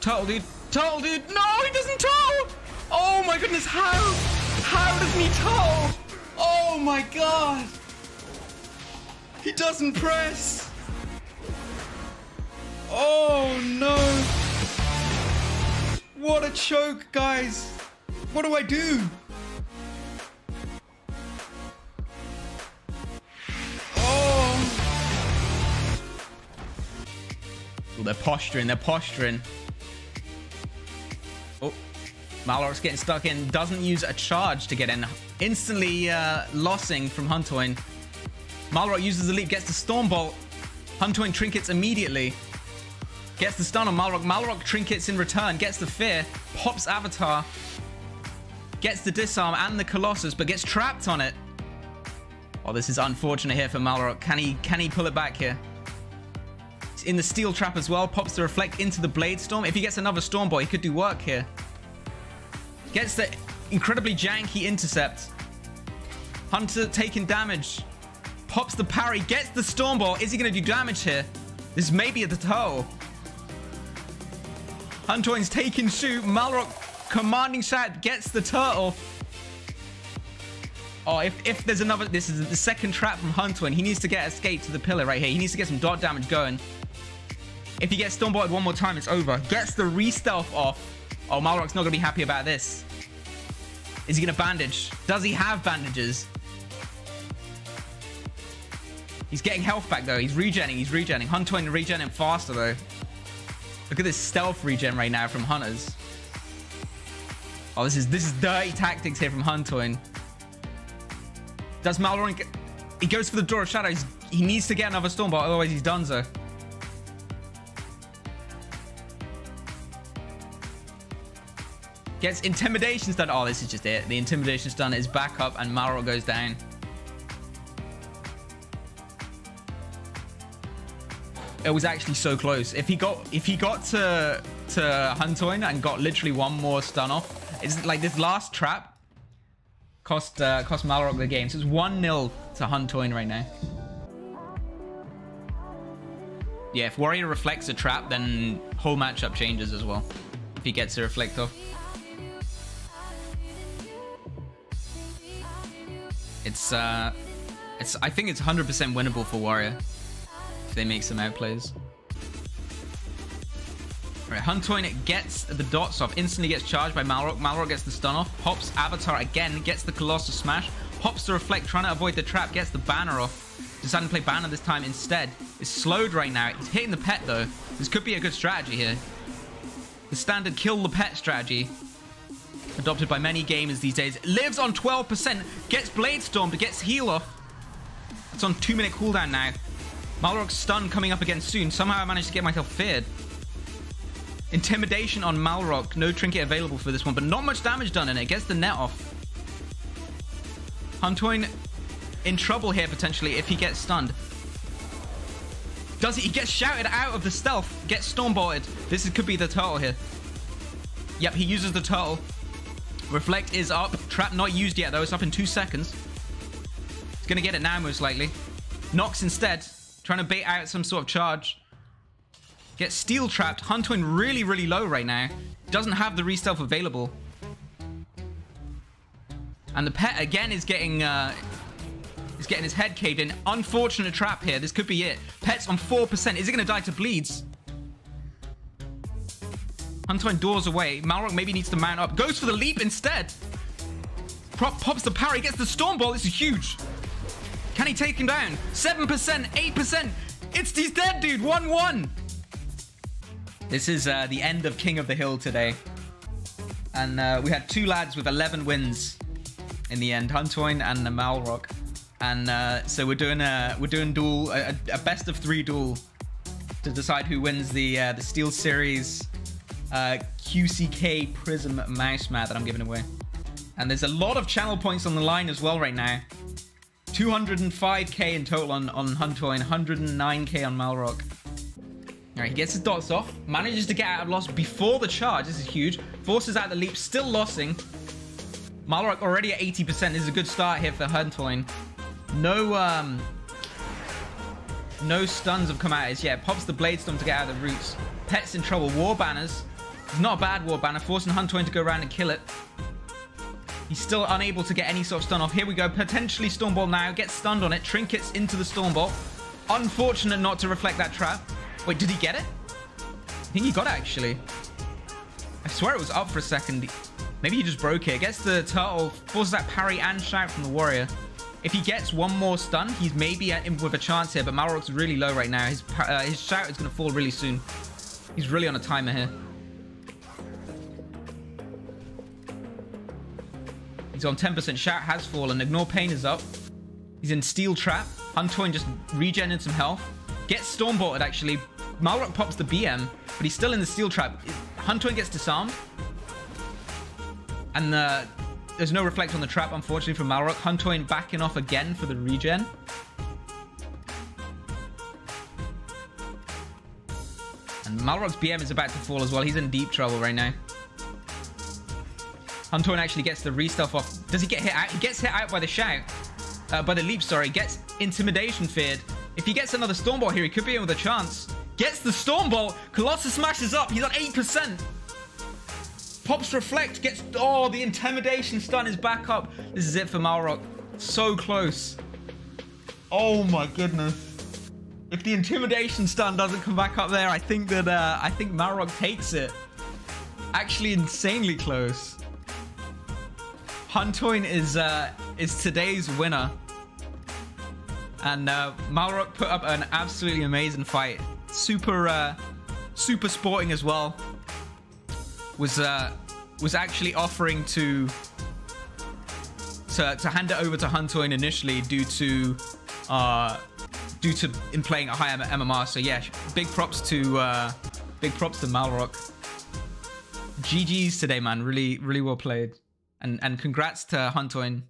Turtle dude. Turtle dude. No, he doesn't turtle. Oh my goodness. How does he turtle? Oh my god. He doesn't press. Oh no. What a choke, guys. What do I do? Oh. Well, they're posturing. They're posturing. Oh. Malrock's getting stuck in. Doesn't use a charge to get in. Instantly lossing from Huntoin. Malrock uses the leap, gets the Storm Bolt. Huntoin trinkets immediately. Gets the stun on Malrock. Malrock trinkets in return, gets the Fear. Pops Avatar. Gets the Disarm and the Colossus, but gets trapped on it. Oh, this is unfortunate here for Malrock. Can he pull it back here? He's in the Steel Trap as well. Pops the Reflect into the Blade Storm. If he gets another Storm Bolt, he could do work here. Gets the incredibly janky Intercept. Hunter taking damage. Pops the parry, gets the Storm Ball. Is he going to do damage here? This may be a deterrent. Huntoin's taking shoot. Malrock commanding shot gets the turtle. Oh, if there's another... This is the second trap from Huntoin. He needs to get escape to the pillar right here. He needs to get some dot damage going. If he gets Storm Bolted one more time, it's over. Gets the re-stealth off. Oh, Malrock's not going to be happy about this. Is he going to bandage? Does he have bandages? He's getting health back though. He's regenning. He's regenning. Huntoin regenning faster though. Look at this stealth regen right now from Hunters. Oh, this is dirty tactics here from Huntoin. Does Malrock? He goes for the Door of Shadows. He needs to get another Storm Bolt, otherwise he's done so. Gets Intimidation Stun. Oh, this is just it. The Intimidation Stun is back up and Malrock goes down. It was actually so close. If he got to Huntoin and got literally one more stun off, it's like this last trap cost Malrock the game. So it's 1-0 to Huntoin right now. Yeah, if Warrior reflects a trap, then whole matchup changes as well. If he gets a reflect off, it's I think it's 100% winnable for Warrior. They make some outplays. Alright, Huntoin gets the dots off. Instantly gets charged by Malrock. Malrock gets the stun off. Pops Avatar again. Gets the Colossus Smash. Pops the Reflect. Trying to avoid the trap. Gets the Banner off. Deciding to play Banner this time instead. It's slowed right now. It's hitting the pet though. This could be a good strategy here. The standard kill the pet strategy, adopted by many gamers these days, lives on 12%, gets Blade Stormed, gets heal off. It's on 2-minute cooldown now. Malrock's stun coming up again soon. Somehow I managed to get myself feared. Intimidation on Malrock. No trinket available for this one, but not much damage done in it. Gets the net off. Huntoin in trouble here potentially if he gets stunned. Does he? He gets shouted out of the stealth. Gets stormbolted. This could be the turtle here. Yep, he uses the turtle. Reflect is up. Trap not used yet though. It's up in 2 seconds. He's going to get it now most likely. Nox instead. Trying to bait out some sort of charge. Gets steel trapped. Huntoin really, really low right now. Doesn't have the re-stealth available. And the pet again is getting his head caved in. Unfortunate trap here. This could be it. Pet's on 4%. Is it going to die to bleeds? Huntoin doors away. Malrock maybe needs to mount up. Goes for the leap instead. Pops the parry. Gets the storm ball. This is huge. Can he take him down? 7%, 8%. He's dead, dude. 1-1. This is the end of King of the Hill today. And we had two lads with 11 wins in the end. Huntoin and the Malrock. And so we're doing duel, a best of 3 duel to decide who wins the SteelSeries QCK Prism Mouse Mat that I'm giving away. And there's a lot of channel points on the line as well right now. 205k in total on Huntoin, 109k on Malrock. All right, he gets his dots off, manages to get out of loss before the charge. This is huge. Forces out the leap, still lossing. Malrock already at 80%. This is a good start here for Huntoin. No stuns have come out as yet. Pops the blade storm to get out of the roots. Pet's in trouble. War banners. It's not a bad war banner, forcing Huntoin to go around and kill it. He's still unable to get any sort of stun off. Here we go. Potentially Stormbolt now. Gets stunned on it. Trinkets into the Stormbolt. Unfortunate not to reflect that trap. Wait, did he get it? I think he got it, actually. I swear it was up for a second. Maybe he just broke it. Gets the turtle. Forces that parry and shout from the warrior. If he gets one more stun, he's maybe at him with a chance here. But Malrock's really low right now. His shout is going to fall really soon. He's really on a timer here. He's on 10%. Shout has fallen. Ignore Pain is up. He's in Steel Trap. Huntoin just regenerated some health. Gets Stormbolted, actually. Malrock pops the BM, but he's still in the Steel Trap. Huntoin gets disarmed. And there's no reflect on the trap, unfortunately, from Malrock. Huntoin backing off again for the regen. And Malrock's BM is about to fall as well. He's in deep trouble right now. Huntoin actually gets the re-stealth off. Does he get hit out? He gets hit out by the shout. By the leap, sorry. Gets intimidation feared. If he gets another Stormbolt here, he could be in with a chance. Gets the Stormbolt. Colossus smashes up. He's on 8%. Pops reflect. Gets... Oh, the intimidation stun is back up. This is it for Malrock. So close. Oh, my goodness. If the intimidation stun doesn't come back up there, I think Malrock takes it. Actually, insanely close. Huntoin is today's winner, and Malrock put up an absolutely amazing fight. Super sporting as well. Was actually offering to hand it over to Huntoin initially due to him playing a higher MMR. So yeah, big props to Malrock. GGs today, man. Really well played. And congrats to Huntoin.